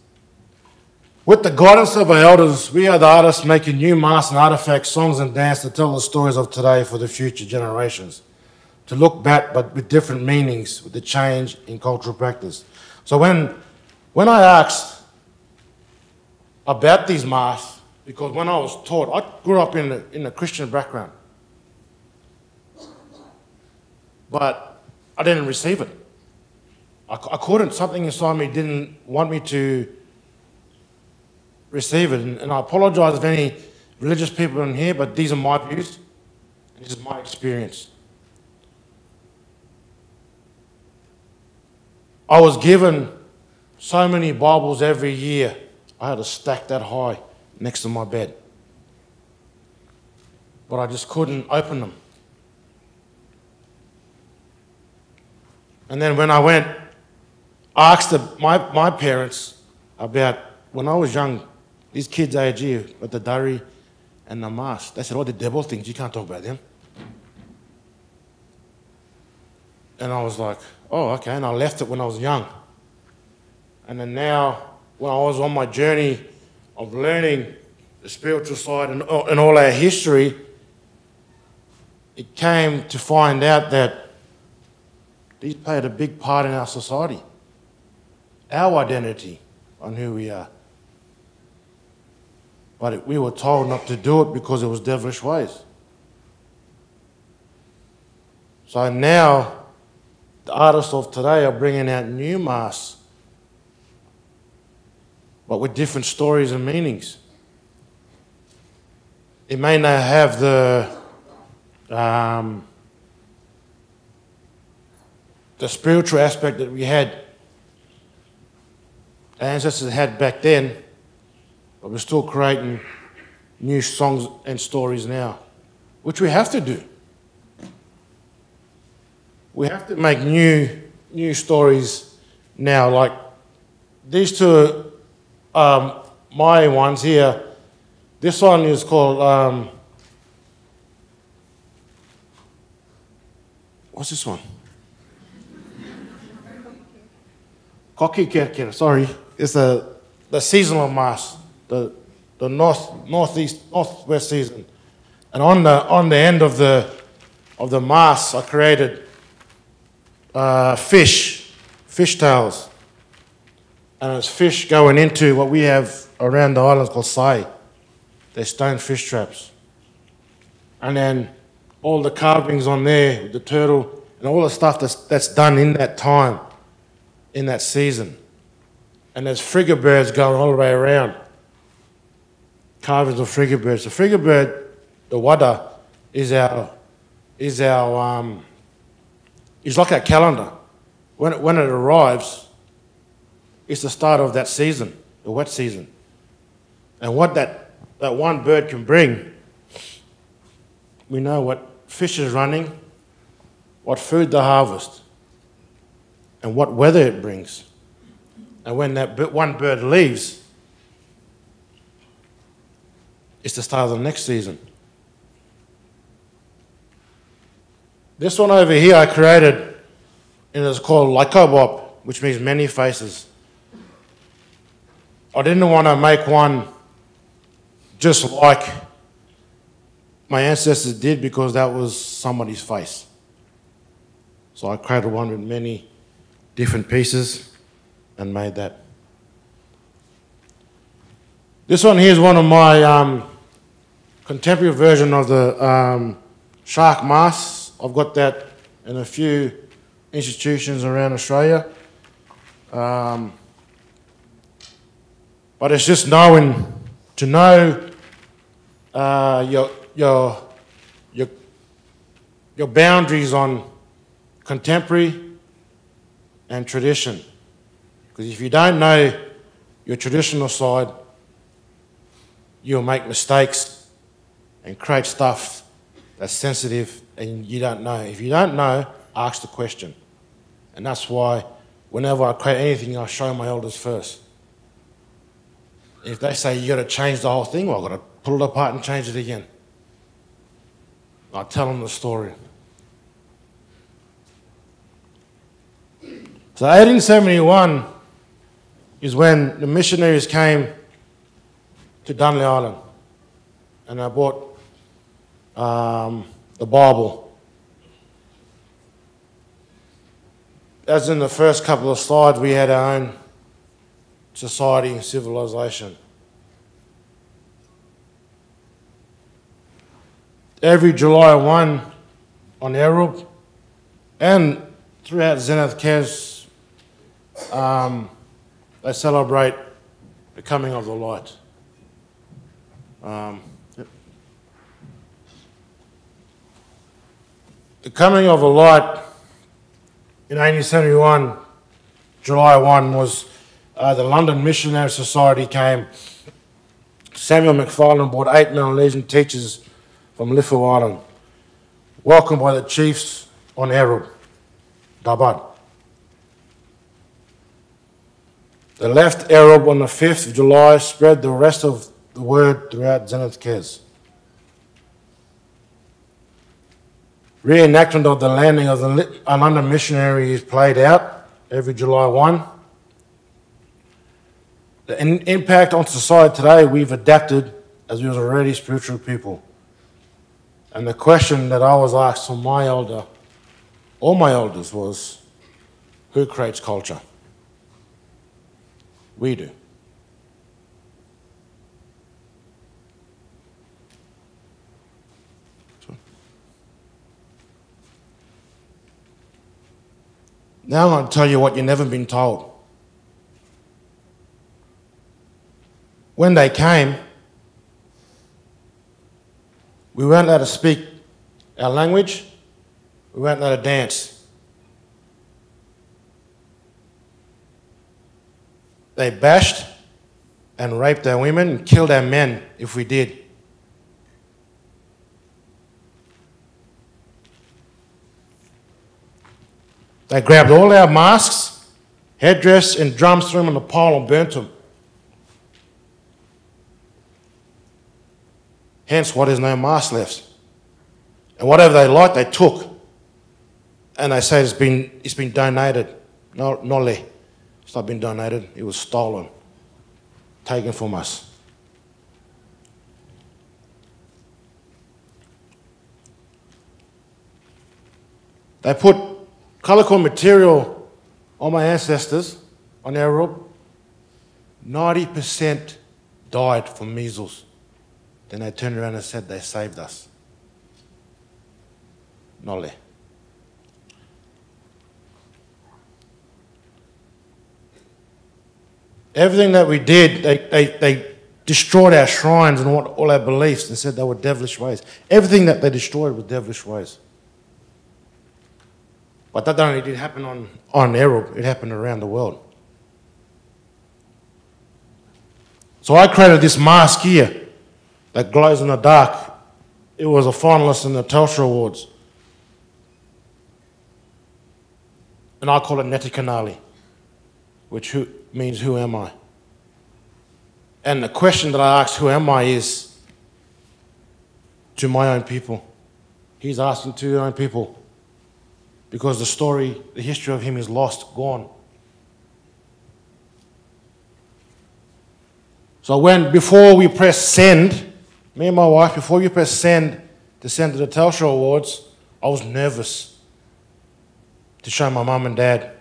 with the guidance of our elders, we are the artists making new masks and artifacts, songs and dance to tell the stories of today for the future generations. To look back, but with different meanings, with the change in cultural practice. So when, when I asked about these masks, because when I was taught, I grew up in a, in a Christian background, but I didn't receive it. I, I couldn't. Something inside me didn't want me to receive it. And, and I apologise if any religious people in here, but these are my views. And this is my experience. I was given so many Bibles every year. I had a stack that high next to my bed. But I just couldn't open them. And then when I went, I asked the, my, my parents about, when I was young, these kids' age here, with the Dari and the Mas, they said, oh, the devil things, you can't talk about them. And I was like, oh, okay, and I left it when I was young. And then now, when I was on my journey of learning the spiritual side and, and all our history, it came to find out that these played a big part in our society, our identity on who we are. But it, we were told not to do it because it was devilish ways. So now, the artists of today are bringing out new masks, but with different stories and meanings. It may not have the um, the spiritual aspect that we had, our ancestors had back then, but we're still creating new songs and stories now, which we have to do. We have to make new, new stories now. Like these two, um, my ones here. This one is called, um, what's this one? Koki Kerker, sorry. It's the, the seasonal mass, the, the north, northeast, northwest season. And on the, on the end of the, of the mass, I created Uh, fish, fish tails, and it's fish going into what we have around the islands called sai. They're stone fish traps. And then all the carvings on there, the turtle, and all the stuff that's, that's done in that time, in that season. And there's frigate birds going all the way around. Carvings of frigate birds. The frigate bird, the Wada, is our, is our, um, it's like our calendar. When it, when it arrives, it's the start of that season, the wet season. And what that, that one bird can bring, we know what fish is running, what food they harvest, and what weather it brings. And when that one bird leaves, it's the start of the next season. This one over here I created, and it's called Lycobop, which means many faces. I didn't want to make one just like my ancestors did because that was somebody's face. So I created one with many different pieces and made that. This one here is one of my um, contemporary version of the um, shark masks. I've got that in a few institutions around Australia. Um, but it's just knowing, to know uh, your, your, your, your boundaries on contemporary and tradition. Because if you don't know your traditional side, you'll make mistakes and create stuff that's sensitive and you don't know. If you don't know, ask the question. And that's why whenever I create anything, I show my elders first. If they say, you got to change the whole thing, well, I've got to pull it apart and change it again. I tell them the story. So eighteen seventy-one is when the missionaries came to Darnley Island and they brought um, the Bible. As in the first couple of slides, we had our own society and civilization. Every July first on Erub and throughout Zenadth Kes, um, they celebrate the coming of the light. Um, the coming of the light in eighteen seventy-one, July first, was uh, the London Missionary Society came. Samuel McFarlane brought eight Melanesian teachers from Liffey Island, welcomed by the chiefs on Erub, Dabad. They left Erub on the fifth of July, spread the rest of the word throughout Zenadth Kes. Reenactment of the landing of the London missionary is played out every July first. The in impact on society today, we've adapted as we was already spiritual people. And the question that I was asked from my elder, all my elders, was, who creates culture? We do. Now I'm going to tell you what you've never been told. When they came, we weren't allowed to speak our language, we weren't allowed to dance. They bashed and raped our women and killed our men if we did. They grabbed all our masks, headdress, and drums, threw them on the pile and burnt them. Hence why there's no mask left. And whatever they liked, they took. And they say it's been, it's been donated. No, nole. It's not been donated. It was stolen, taken from us. They put colourful material on my ancestors, on Erub. ninety percent died from measles. Then they turned around and said they saved us. Nole. Everything that we did, they, they, they destroyed our shrines and all our beliefs and said they were devilish ways. Everything that they destroyed was devilish ways. But that not only did happen on, on Erub, it happened around the world. So I created this mask here that glows in the dark. It was a finalist in the Telstra Awards. And I call it Netikanali, which who, means who am I? And the question that I ask, who am I, is to my own people. He's asking to your own people. Because the story, the history of him is lost, gone. So when, before we press send, me and my wife, before we press send to send to the Telstra Awards, I was nervous to show my mum and dad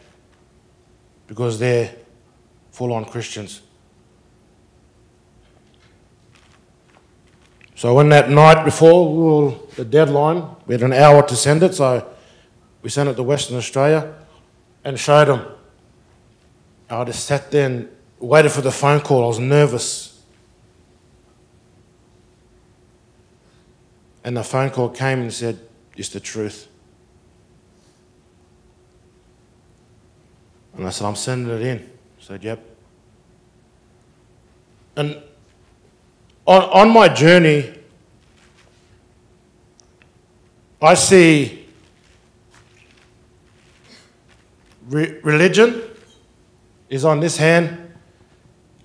because they're full-on Christians. So when that night before, we were, the deadline, we had an hour to send it, so we sent it to Western Australia and showed them. I just sat there and waited for the phone call. I was nervous. And the phone call came and said, it's the truth. And I said, I'm sending it in. I said, yep. And on, on my journey, I see Re religion is on this hand,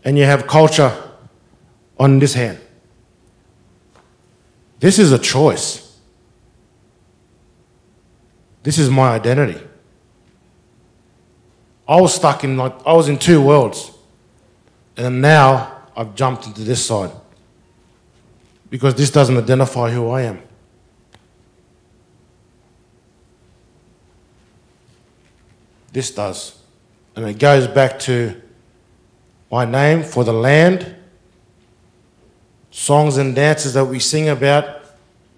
and you have culture on this hand. This is a choice. This is my identity. I was stuck in, like, I was in two worlds, and now I've jumped into this side because this doesn't identify who I am. This does. And it goes back to my name for the land, songs and dances that we sing about,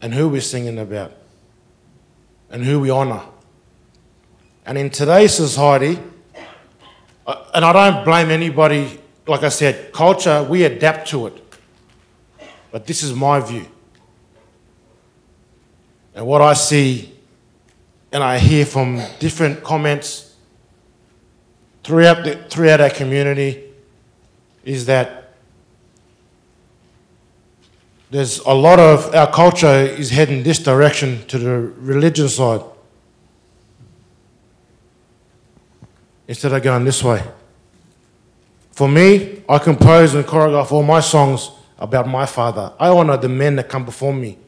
and who we're singing about, and who we honour, And in today's society, and I don't blame anybody, like I said, culture, we adapt to it. But this is my view. And what I see and I hear from different comments throughout, the, throughout our community is that there's a lot of our culture is heading this direction to the religion side instead of going this way. For me, I compose and choreograph all my songs about my father. I honour the men that come before me.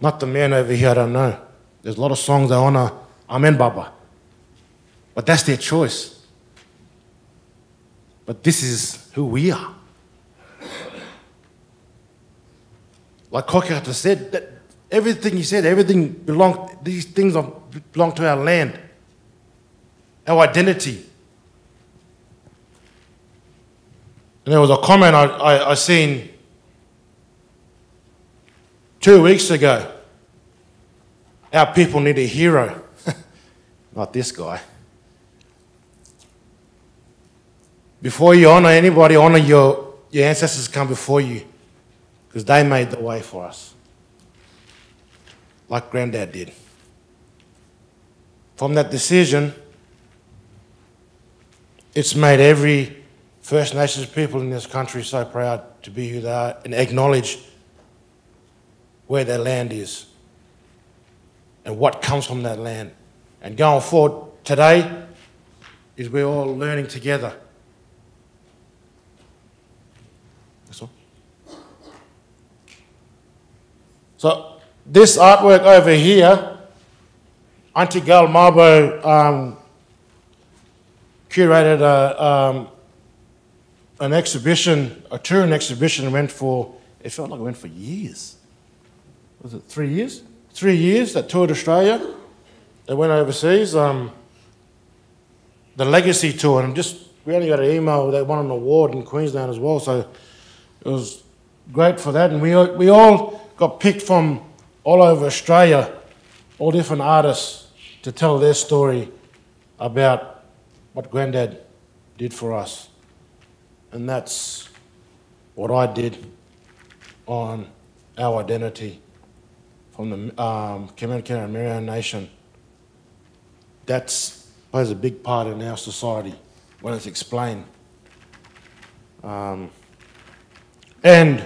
Not the man over here, I don't know. There's a lot of songs that honour Amen Baba. But that's their choice. But this is who we are. Like Koiki said, that everything he said, everything belong, these things belong to our land, our identity. And there was a comment I, I, I seen two weeks ago, our people need a hero. Not this guy. Before you honour anybody, honour your, your ancestors come before you, because they made the way for us, like Granddad did. From that decision, it's made every First Nations people in this country so proud to be who they are and acknowledge where their land is and what comes from that land. And going forward today is we're all learning together. That's all. So this artwork over here, Auntie Gal Mabo um, curated a, um, an exhibition, a tour and exhibition went for, it felt like it went for years. Was it three years? Three years that toured Australia. They went overseas. Um, the legacy tour, and just we only got an email. They won an award in Queensland as well, so it was great for that. And we we all got picked from all over Australia, all different artists, to tell their story about what Granddad did for us, and that's what I did on our identity. From the um, Komeroi and Meru Nation, that plays a big part in our society when it's explained. Um, and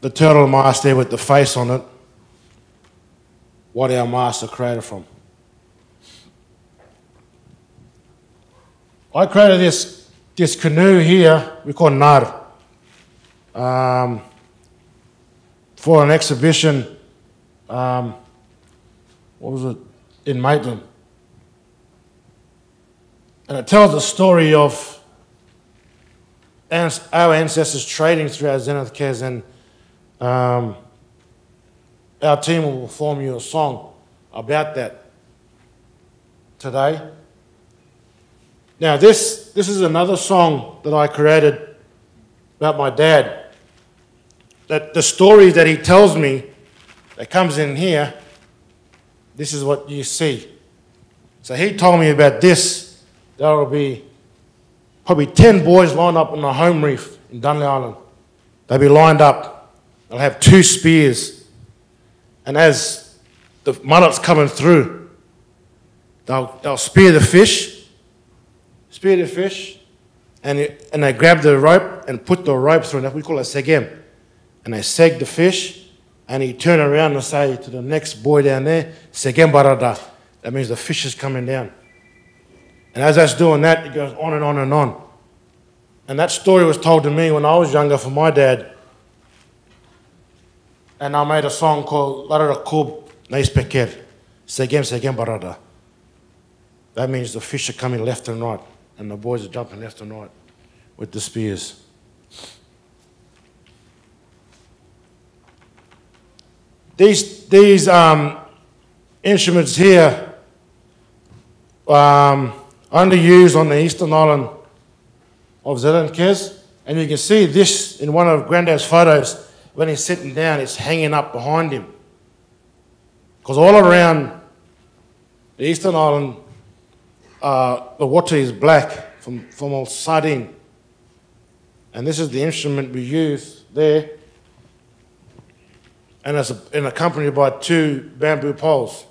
the turtle mask there with the face on it, what our masks are created from. I created this, this canoe here, we call Nar. Um, for an exhibition, um, what was it, in Maitland. And it tells the story of our ancestors trading through our Zenadth Kes, and um, our team will perform you a song about that today. Now this, this is another song that I created about my dad. That the story that he tells me that comes in here, this is what you see. So he told me about this. There will be probably ten boys lined up on the home reef in Darnley Island. They'll be lined up. They'll have two spears. And as the munnet's coming through, they'll, they'll spear the fish, spear the fish, and, it, and they grab the rope and put the rope through. And we call it segem. And they seg the fish, and he turned around and say to the next boy down there, "Segem barada." That means the fish is coming down. And as that's doing that, it goes on and on and on. And that story was told to me when I was younger for my dad. And I made a song called "Larara Kub Neis Peker," "Segem Segem barada." That means the fish are coming left and right, and the boys are jumping left and right with the spears. These, these um, instruments here um, only used on the eastern island of Zenadth Kes, and you can see this in one of Granddad's photos when he's sitting down, it's hanging up behind him. Because all around the Eastern Island, uh, the water is black from, from all sardine. And this is the instrument we use there. And it's a, and accompanied by two bamboo poles.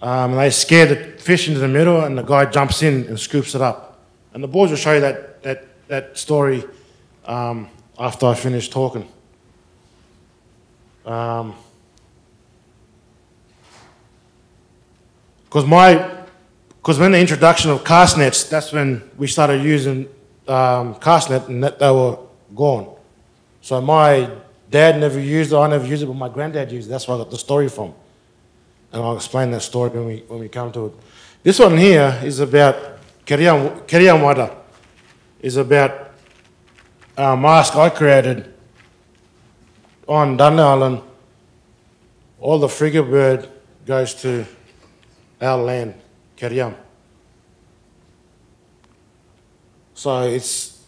Um, and they scare the fish into the middle and the guy jumps in and scoops it up. And the boys will show you that, that, that story um, after I finish talking. Um, Because my, because when the introduction of cast nets, that's when we started using um, cast net, and that they were gone. So my dad never used it, I never used it, but my granddad used it. That's where I got the story from. And I'll explain that story when we, when we come to it. This one here is about Kerian Wada. It's about a mask I created on Darnley Island. All the frigate bird goes to our land, Keriam. So it's,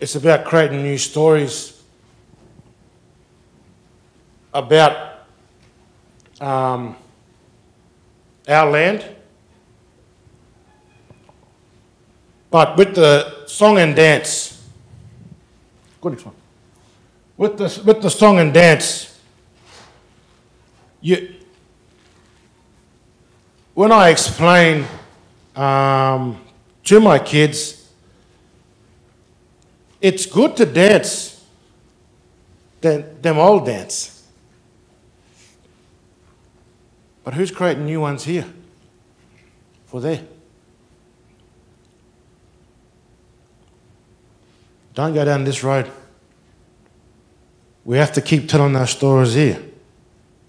it's about creating new stories about um, our land. But with the song and dance, go next one. With the, with the song and dance, you, when I explain um, to my kids, it's good to dance, than them old dance. But who's creating new ones here for there? Don't go down this road. We have to keep telling our stories here.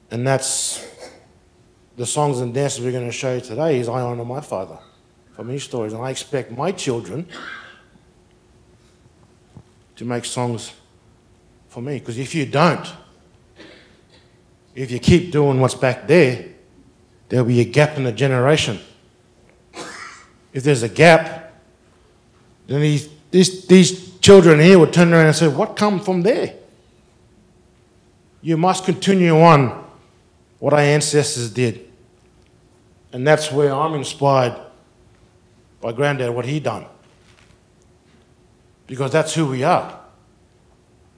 And that's the songs and dances we're going to show you today is I honour my father from his stories, and I expect my children to make songs for me. Because if you don't, if you keep doing what's back there, there'll be a gap in a generation. If there's a gap, then these, these, these children here would turn around and say, what come from there? You must continue on what our ancestors did. And that's where I'm inspired by Granddad, what he done. Because that's who we are.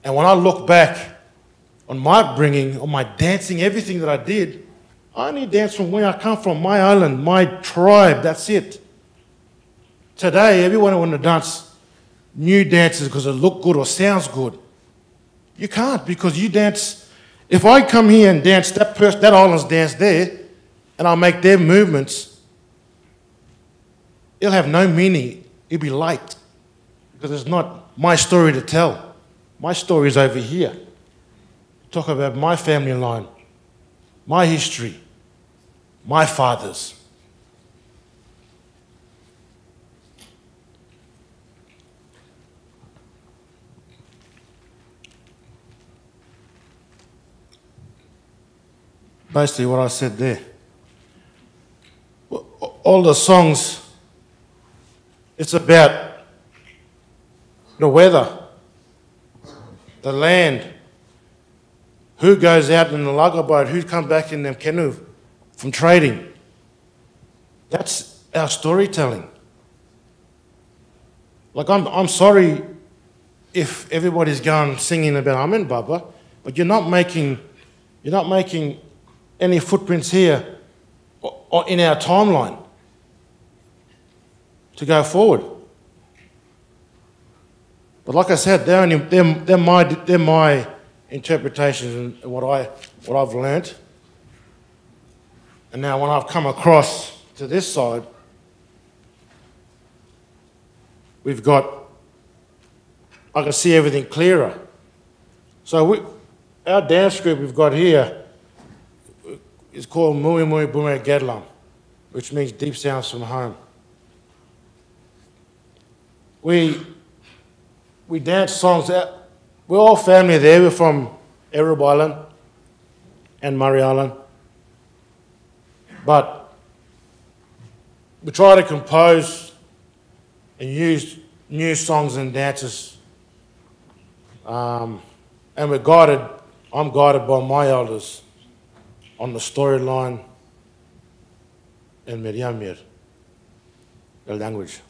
And when I look back on my bringing, on my dancing, everything that I did, I only danced from where I come from, my island, my tribe, that's it. Today, everyone wants to dance new dances because it looks good or sounds good. You can't, because you dance. If I come here and dance that person, that island's dance there, and I'll make their movements, it'll have no meaning. It'll be light, because it's not my story to tell. My story is over here. Talk about my family line, my history, my fathers. Basically what I said there. All the songs, it's about the weather, the land, who goes out in the lugger boat, who comes back in them canoe from trading. That's our storytelling. Like I'm, I'm sorry if everybody's going singing about Amen Baba, but you're not making, you're not making any footprints here or in our timeline to go forward. But like I said, they're, only, they're, they're, my, they're my interpretations and what, I, what I've learnt. And now when I've come across to this side, we've got, I can see everything clearer. So we, our dance group we've got here, it's called Mui Mui Bume Gedlam, which means deep sounds from home. We, we dance songs. Out. We're all family there. We're from Erub Island and Mer Island. But we try to compose and use new songs and dances. Um, and we're guided, I'm guided by my elders. on the storyline in Mer, the language.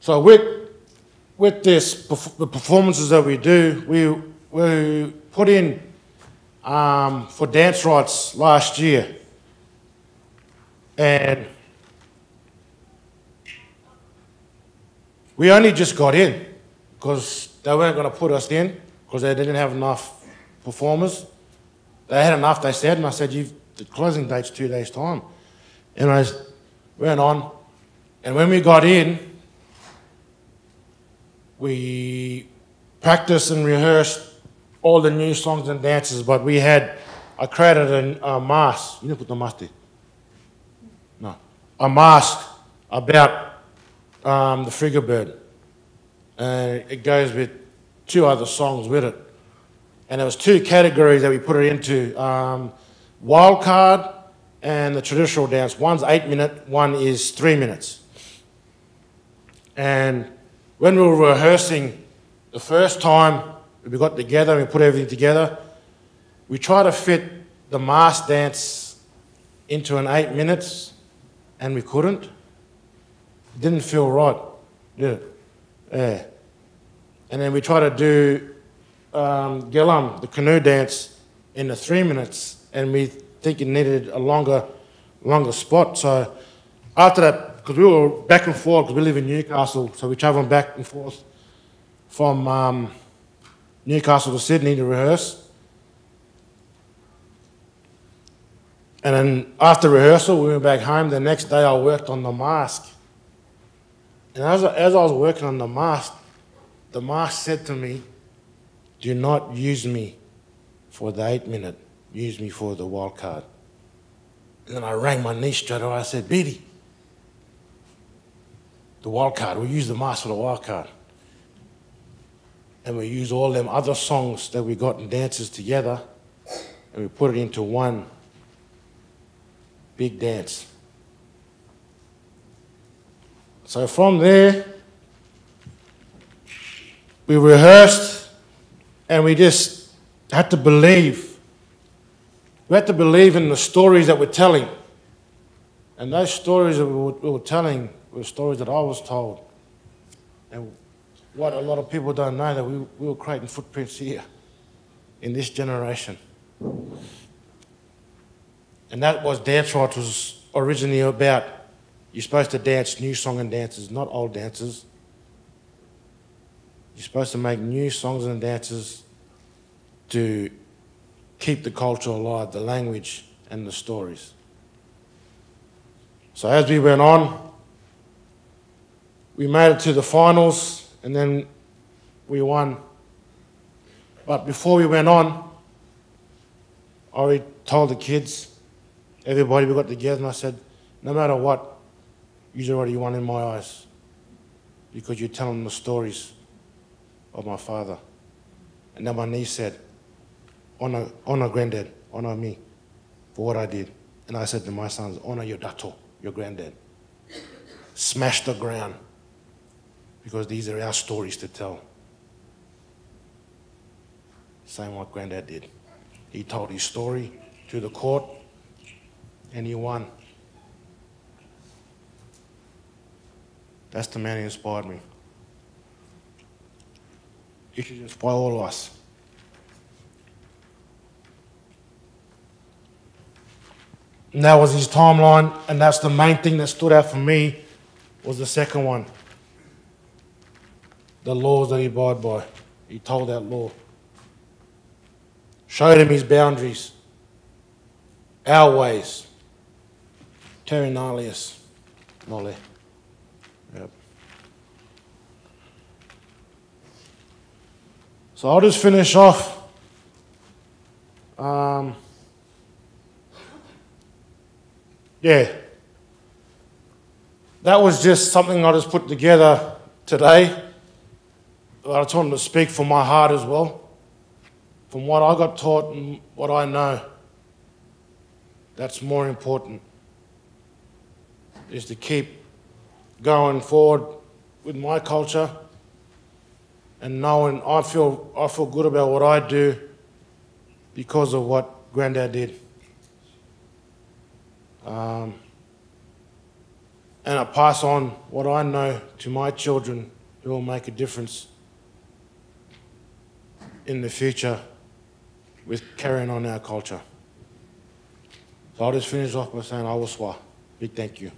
So with, with this, the performances that we do, we, we put in um, for dance rights last year. And we only just got in because they weren't going to put us in because they didn't have enough performers. They had enough, they said, and I said, You've, the closing date's two days' time. And I went on, and when we got in, we practiced and rehearsed all the new songs and dances, but we had, I created a, a mask. You didn't put the mask there. No. A mask about um, the frigger bird. And it goes with two other songs with it. And there was two categories that we put it into, um, wild card and the traditional dance. One's eight minute, one is three minutes. And when we were rehearsing the first time, we got together and we put everything together, we tried to fit the mask dance into an eight minutes and we couldn't. It didn't feel right, did it? Yeah. And then we tried to do Um, Gelam, the canoe dance, in the three minutes, and we think it needed a longer, longer spot. So after that, because we were back and forth, because we live in Newcastle, so we traveled back and forth from um, Newcastle to Sydney to rehearse. And then after rehearsal, we went back home. The next day, I worked on the mask. And as I, as I was working on the mask, the mask said to me, "Do not use me for the eight minute, use me for the wild card." And then I rang my niece straight away. I said, "Biddy, the wild card, we'll use the mask for the wild card. And we use all them other songs that we got and dances together and we put it into one big dance." So from there, we rehearsed. And we just had to believe. We had to believe in the stories that we're telling. And those stories that we were, we were telling were stories that I was told. And what a lot of people don't know, that we, we were creating footprints here in this generation. And that was dance rights was originally about. You're supposed to dance new song and dances, not old dances. You're supposed to make new songs and dances to keep the culture alive, the language and the stories. So as we went on, we made it to the finals and then we won. But before we went on, I already told the kids, everybody, we got together and I said, "No matter what, you're already won in my eyes because you're telling the stories of my father." And then my niece said, "Honor, honor granddad, honor me for what I did." And I said to my sons, "Honor your dato, your granddad. Smash the ground because these are our stories to tell." Same what granddad did. He told his story to the court and he won. That's the man who inspired me. You should inspire all of us. And that was his timeline, and that's the main thing that stood out for me was the second one. The laws that he abided by. He told that law. Showed him his boundaries. Our ways. Terra nullius nolle. Yep. So I'll just finish off um, yeah, that was just something I just put together today. I just wanted to speak from my heart as well, from what I got taught and what I know. That's more important, is to keep going forward with my culture. And knowing I feel, I feel good about what I do because of what Granddad did. Um, and I pass on what I know to my children who will make a difference in the future with carrying on our culture. So I'll just finish off by saying Awaswa. Big thank you.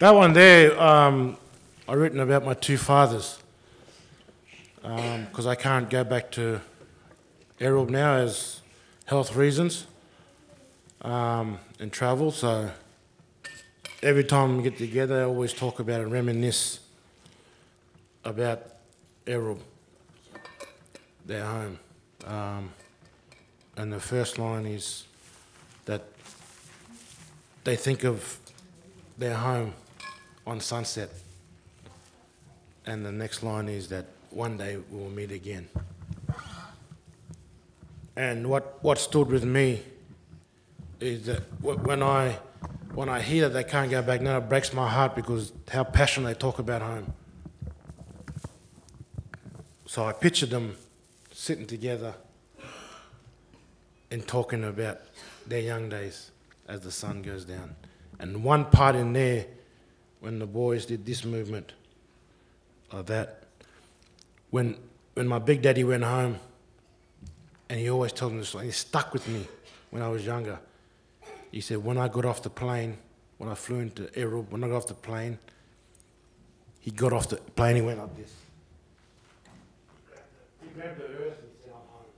That one there, um, I've written about my two fathers, because um, I can't go back to Erub now as health reasons um, and travel. So every time we get together, I always talk about and reminisce about Erub, their home. Um, and the first line is that they think of their home on sunset. And the next line is that one day we'll meet again. And what, what stood with me is that when I, when I hear that they can't go back now, it breaks my heart because how passionate they talk about home. So I pictured them sitting together and talking about their young days as the sun goes down. And one part in there, when the boys did this movement, like that, when when my big daddy went home, and he always told me this, and it stuck with me when I was younger. He said, when I got off the plane, when I flew into Erub, when I got off the plane, he got off the plane, he went like this. He grabbed the earth and said, I'm home.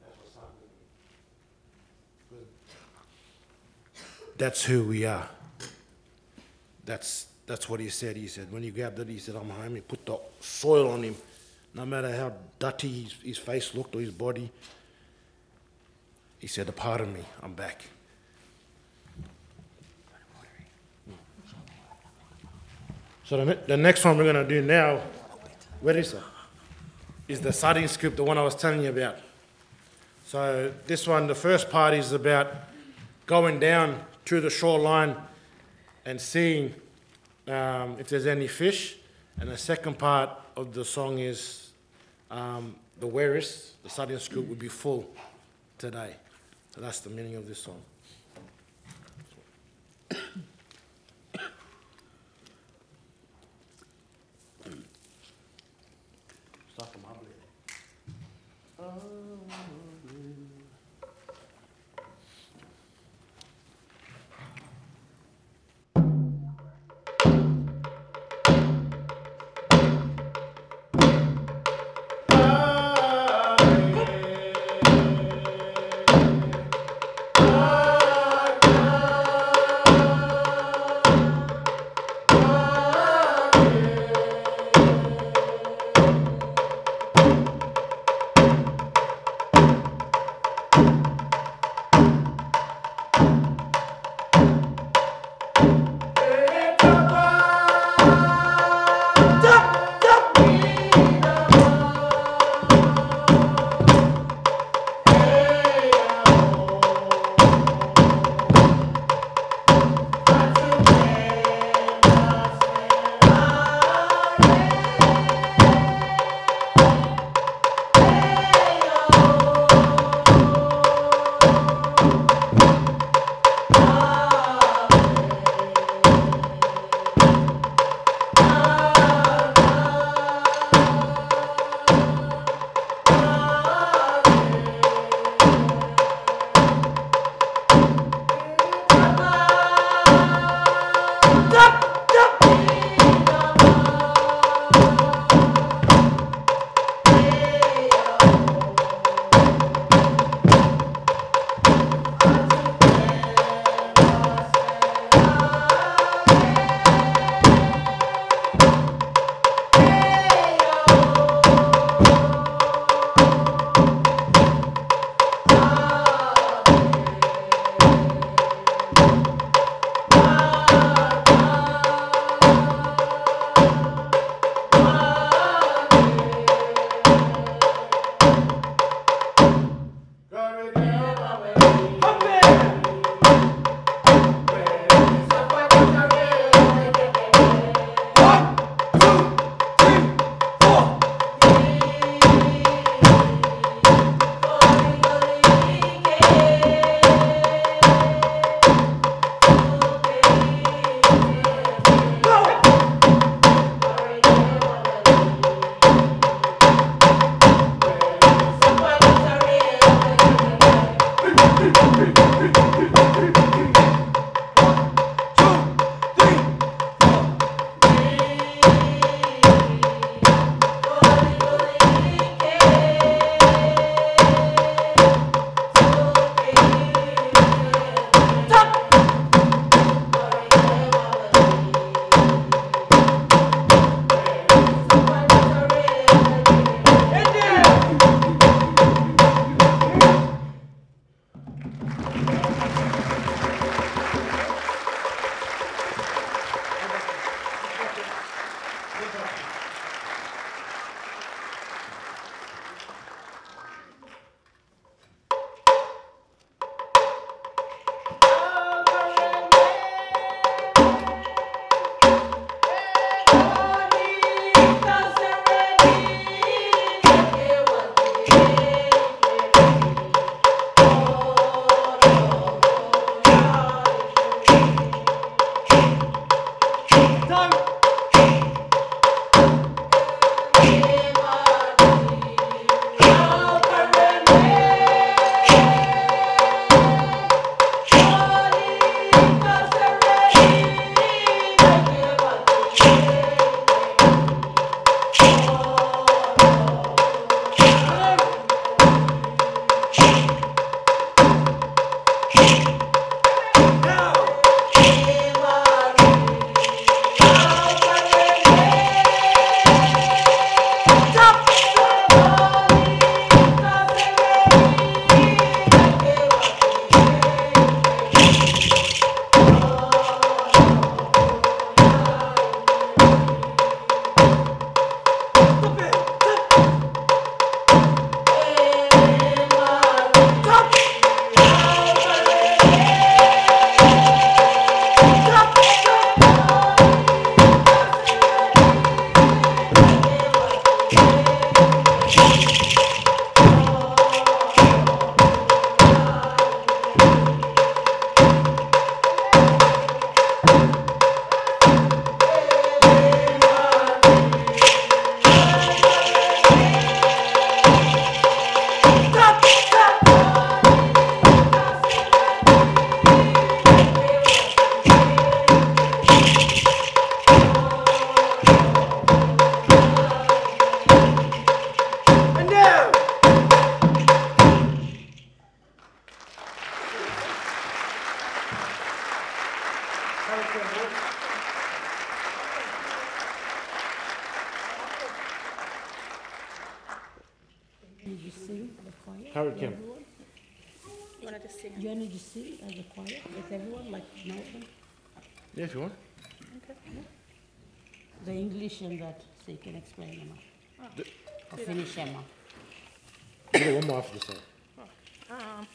That's what's happening. That's who we are. That's, that's what he said. He said, when he grabbed it, he said, I'm home. He put the soil on him. No matter how dirty his, his face looked or his body, he said, a part of me, I'm back. So the, the next one we're going to do now, where is it? Is the starting script, the one I was telling you about. So this one, the first part is about going down to the shoreline and seeing um, if there's any fish. And the second part of the song is um, the where's, the southern scoop would be full today. So that's the meaning of this song. Oh! Yeah, if you want. Okay. The English and that, so you can explain them. Oh. I'll finish them. Yeah, one more after this one. Oh. Um,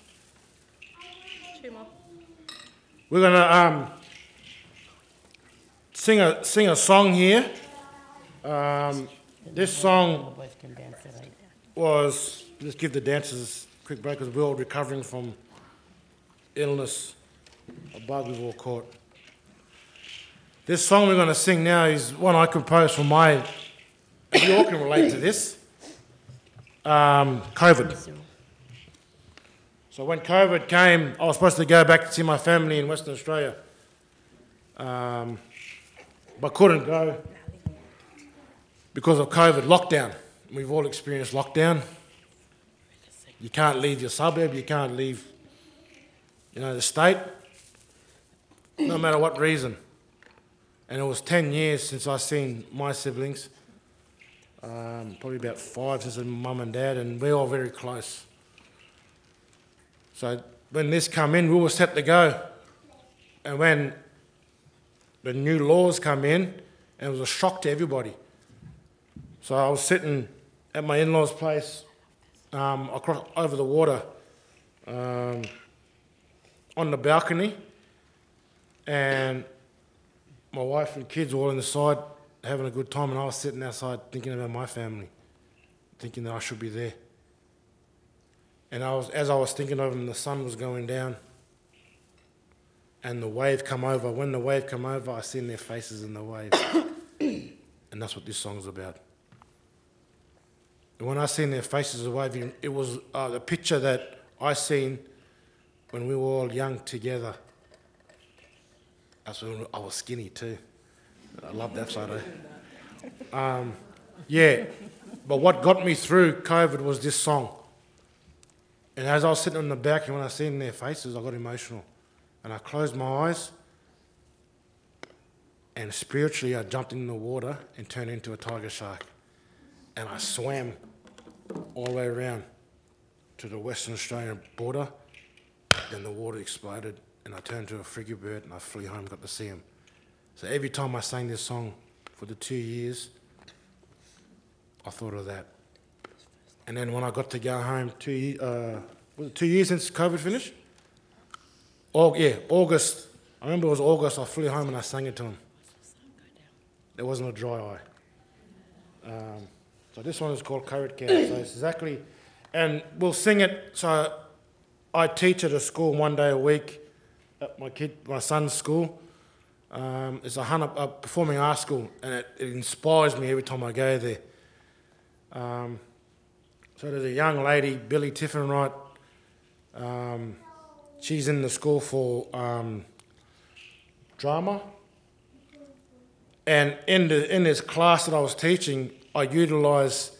two more. We're gonna um, sing a sing a song here. Um, this song was. Let's give the dancers a quick break because we're all recovering from illness, a bug we've all caught. This song we're going to sing now is one I composed for my, you all can relate to this, um, COVID. So when COVID came, I was supposed to go back to see my family in Western Australia, um, but couldn't go because of COVID, lockdown. We've all experienced lockdown. You can't leave your suburb, you can't leave, you know, the state, no matter what reason. And it was ten years since I seen my siblings, um, probably about five since mum and dad, and we were very close. So when this come in, we were set to go. And when the new laws come in, it was a shock to everybody. So I was sitting at my in-laws' place um, across, over the water um, on the balcony, and my wife and kids were all inside having a good time, and I was sitting outside thinking about my family, thinking that I should be there. And I was, as I was thinking of them, the sun was going down and the wave come over. When the wave come over, I seen their faces in the wave. And that's what this song's about. And when I seen their faces in the wave, it was uh, the picture that I seen when we were all young together. That's when I was skinny too. I love that photo. Um, yeah, but what got me through COVID was this song. And as I was sitting on the back, and when I seen their faces, I got emotional. And I closed my eyes, and spiritually I jumped in the water and turned into a tiger shark. And I swam all the way around to the Western Australian border, then the water exploded. And I turned to a frigate bird and I flew home, got to see him. So every time I sang this song for the two years, I thought of that. And then when I got to go home, two, uh, was it two years since COVID finished? Oh, yeah, August. I remember it was August, I flew home and I sang it to him. There wasn't a dry eye. Um, so this one is called Current Care. So it's exactly, and we'll sing it. So I teach at a school one day a week. My kid, my son's school, um, it's a, hundred, a performing arts school, and it, it inspires me every time I go there. Um, so there's a young lady, Billy Tiffenwright. Um, she's in the school for um, drama, and in the in this class that I was teaching, I utilised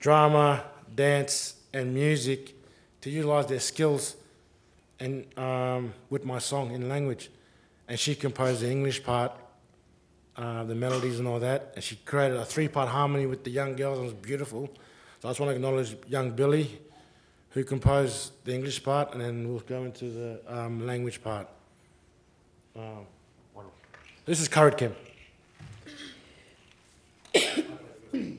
drama, dance, and music to utilise their skills. And um, with my song in language, and she composed the English part, uh, the melodies and all that, and she created a three-part harmony with the young girls, and it was beautiful. So I just want to acknowledge young Billy, who composed the English part, and then we'll go into the um, language part. Um, this is Current Kim. Thank you.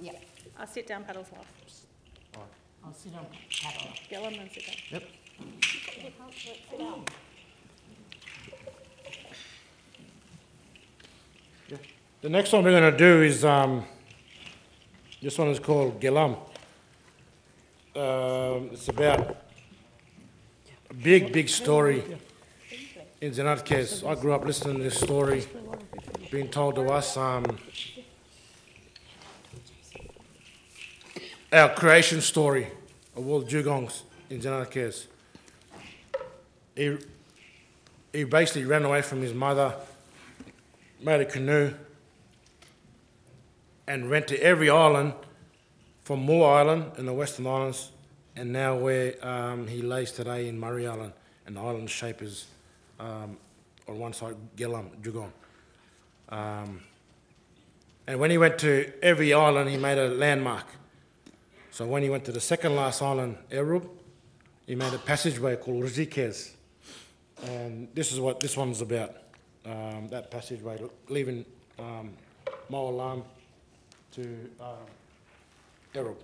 Yeah. I'll sit down, paddle's last. All right. I'll sit down, paddle. Get on and sit down. Yep. You can't sit down. Yeah. The next one we're going to do is, um, this one is called Geelong. Um, it's about a big, big story in Zenadth Kes. I grew up listening to this story being told to us. Um, our creation story of all the dugongs in Zenadth Kes. He, he basically ran away from his mother, made a canoe, and went to every island, from Moore Island in the Western Islands, and now where um, he lays today in Murray Island, and the island shape is um, on one side Geelong, Dugong. Um, and when he went to every island, he made a landmark. So when he went to the second last island, Erub, he made a passageway called Rizikez. And this is what this one's about, um, that passageway, leaving um, Mo'olam to uh, Erub.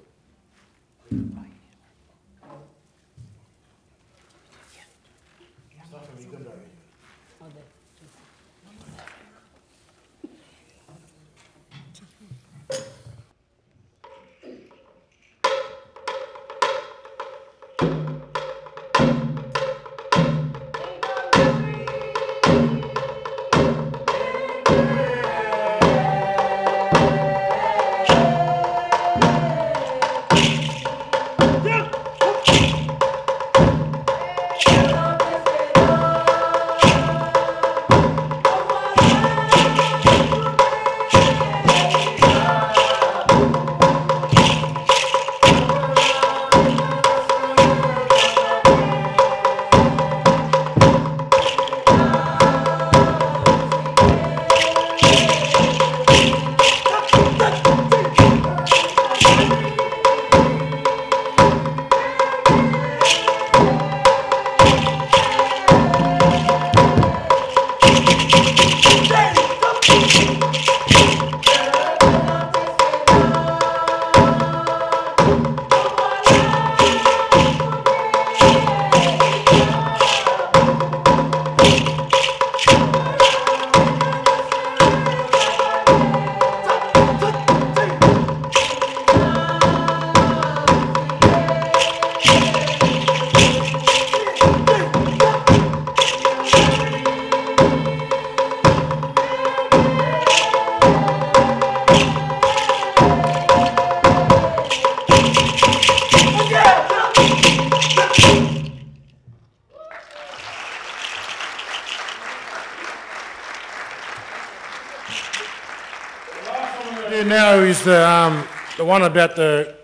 The, um, the one about the,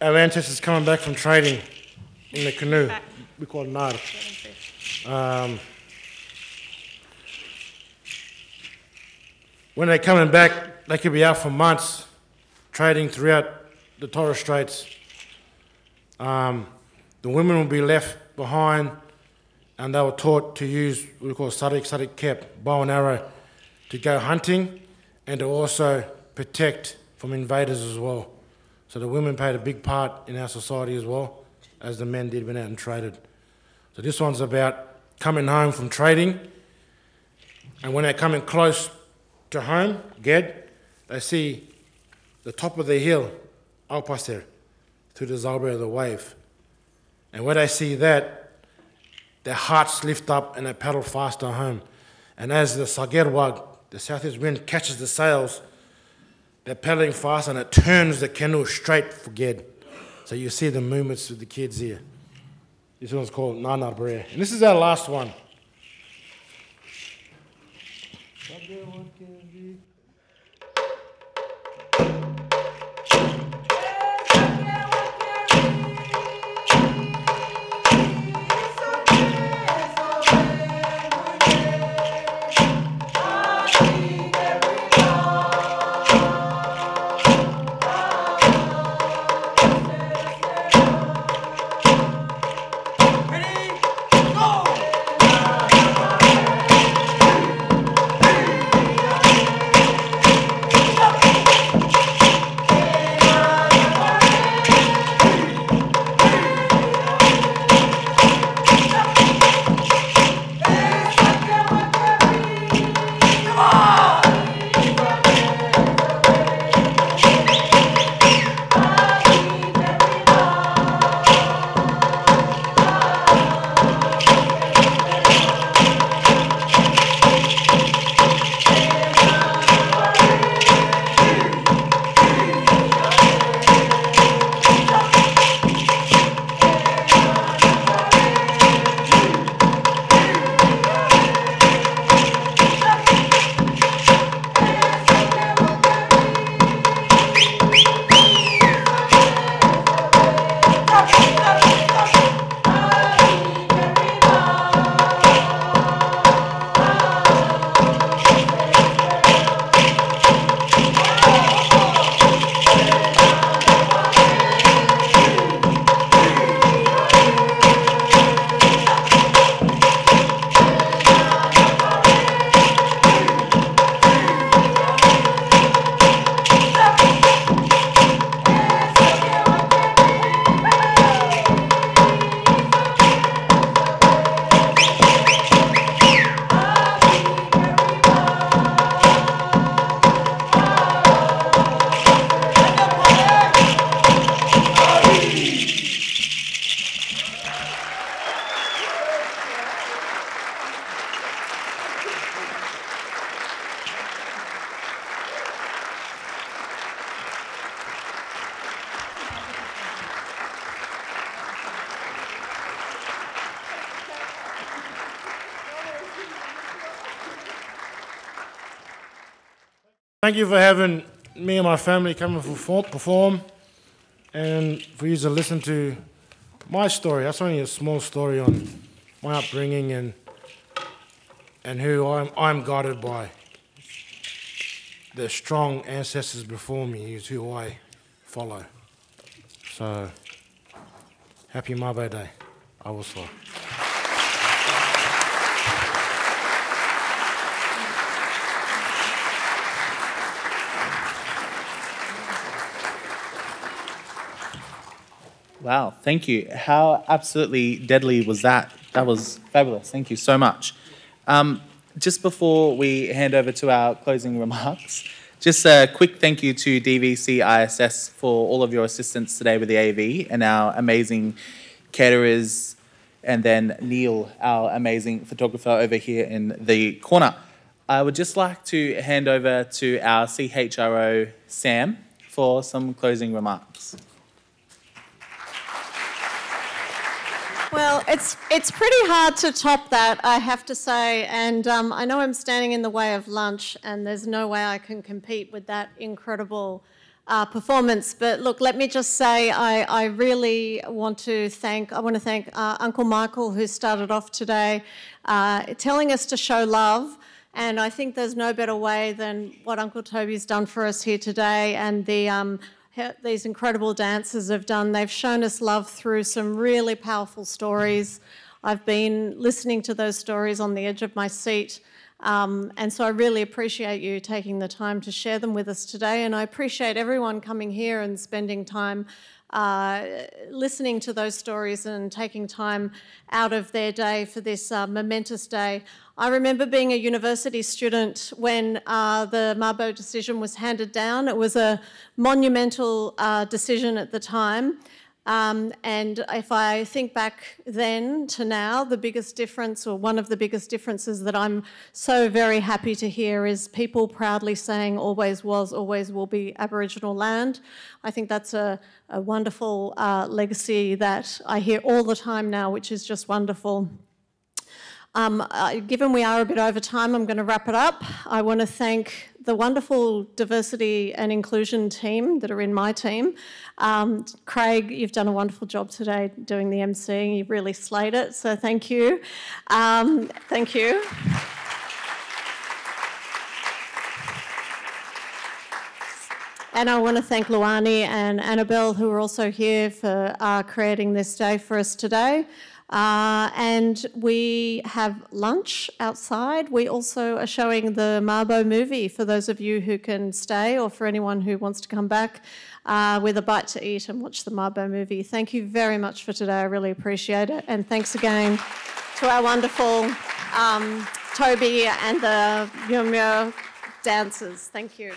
our ancestors coming back from trading in the canoe. We call it Nard. Um, when they're coming back, they could be out for months trading throughout the Torres Straits. Um, the women will be left behind, and they were taught to use what we call sadik, sadik kep, bow and arrow, to go hunting and to also protect from invaders as well. So the women played a big part in our society as well, as the men did when out and traded. So this one's about coming home from trading, and when they're coming close to home, Ged, they see the top of the hill, Al Pasir, through the zalbe of the wave. And when they see that, their hearts lift up and they paddle faster home. And as the Sagir wag, the southeast wind, catches the sails, they're paddling fast, and it turns the canoe straight for Ged. So you see the movements of the kids here. This one's called Nana Brea. And this is our last one. Thank you for having me and my family come and perform and for you to listen to my story. That's only a small story on my upbringing and and who I'm, I'm guided by. The strong ancestors before me is who I follow. So, happy Mabo Day. I will slow. Wow, thank you. How absolutely deadly was that? That was fabulous. Thank you so much. Um, just before we hand over to our closing remarks, just a quick thank you to D V C I S S for all of your assistance today with the A V and our amazing caterers, and then Neil, our amazing photographer over here in the corner. I would just like to hand over to our C H R O, Sam, for some closing remarks. Well, it's, it's pretty hard to top that, I have to say, and um, I know I'm standing in the way of lunch and there's no way I can compete with that incredible uh, performance. But look, let me just say I, I really want to thank, I want to thank uh, Uncle Michael, who started off today uh, telling us to show love. And I think there's no better way than what Uncle Toby's done for us here today, and the um, these incredible dancers have done. They've shown us love through some really powerful stories. I've been listening to those stories on the edge of my seat. Um, and so I really appreciate you taking the time to share them with us today. And I appreciate everyone coming here and spending time uh, listening to those stories and taking time out of their day for this uh, momentous day. I remember being a university student when uh, the Mabo decision was handed down. It was a monumental uh, decision at the time. Um, and if I think back then to now, the biggest difference, or one of the biggest differences that I'm so very happy to hear, is people proudly saying always was, always will be Aboriginal land. I think that's a, a wonderful uh, legacy that I hear all the time now, which is just wonderful. Um, uh, given we are a bit over time, I'm going to wrap it up. I want to thank the wonderful diversity and inclusion team that are in my team. Um, Craig, you've done a wonderful job today doing the emceeing. You've really slayed it, so thank you. Um, thank you. And I want to thank Luani and Annabelle, who are also here, for uh, creating this day for us today. Uh, and we have lunch outside. We also are showing the Mabo movie for those of you who can stay, or for anyone who wants to come back uh, with a bite to eat and watch the Mabo movie. Thank you very much for today. I really appreciate it. And thanks again to our wonderful um, Toby and the Myumyo dancers. Thank you.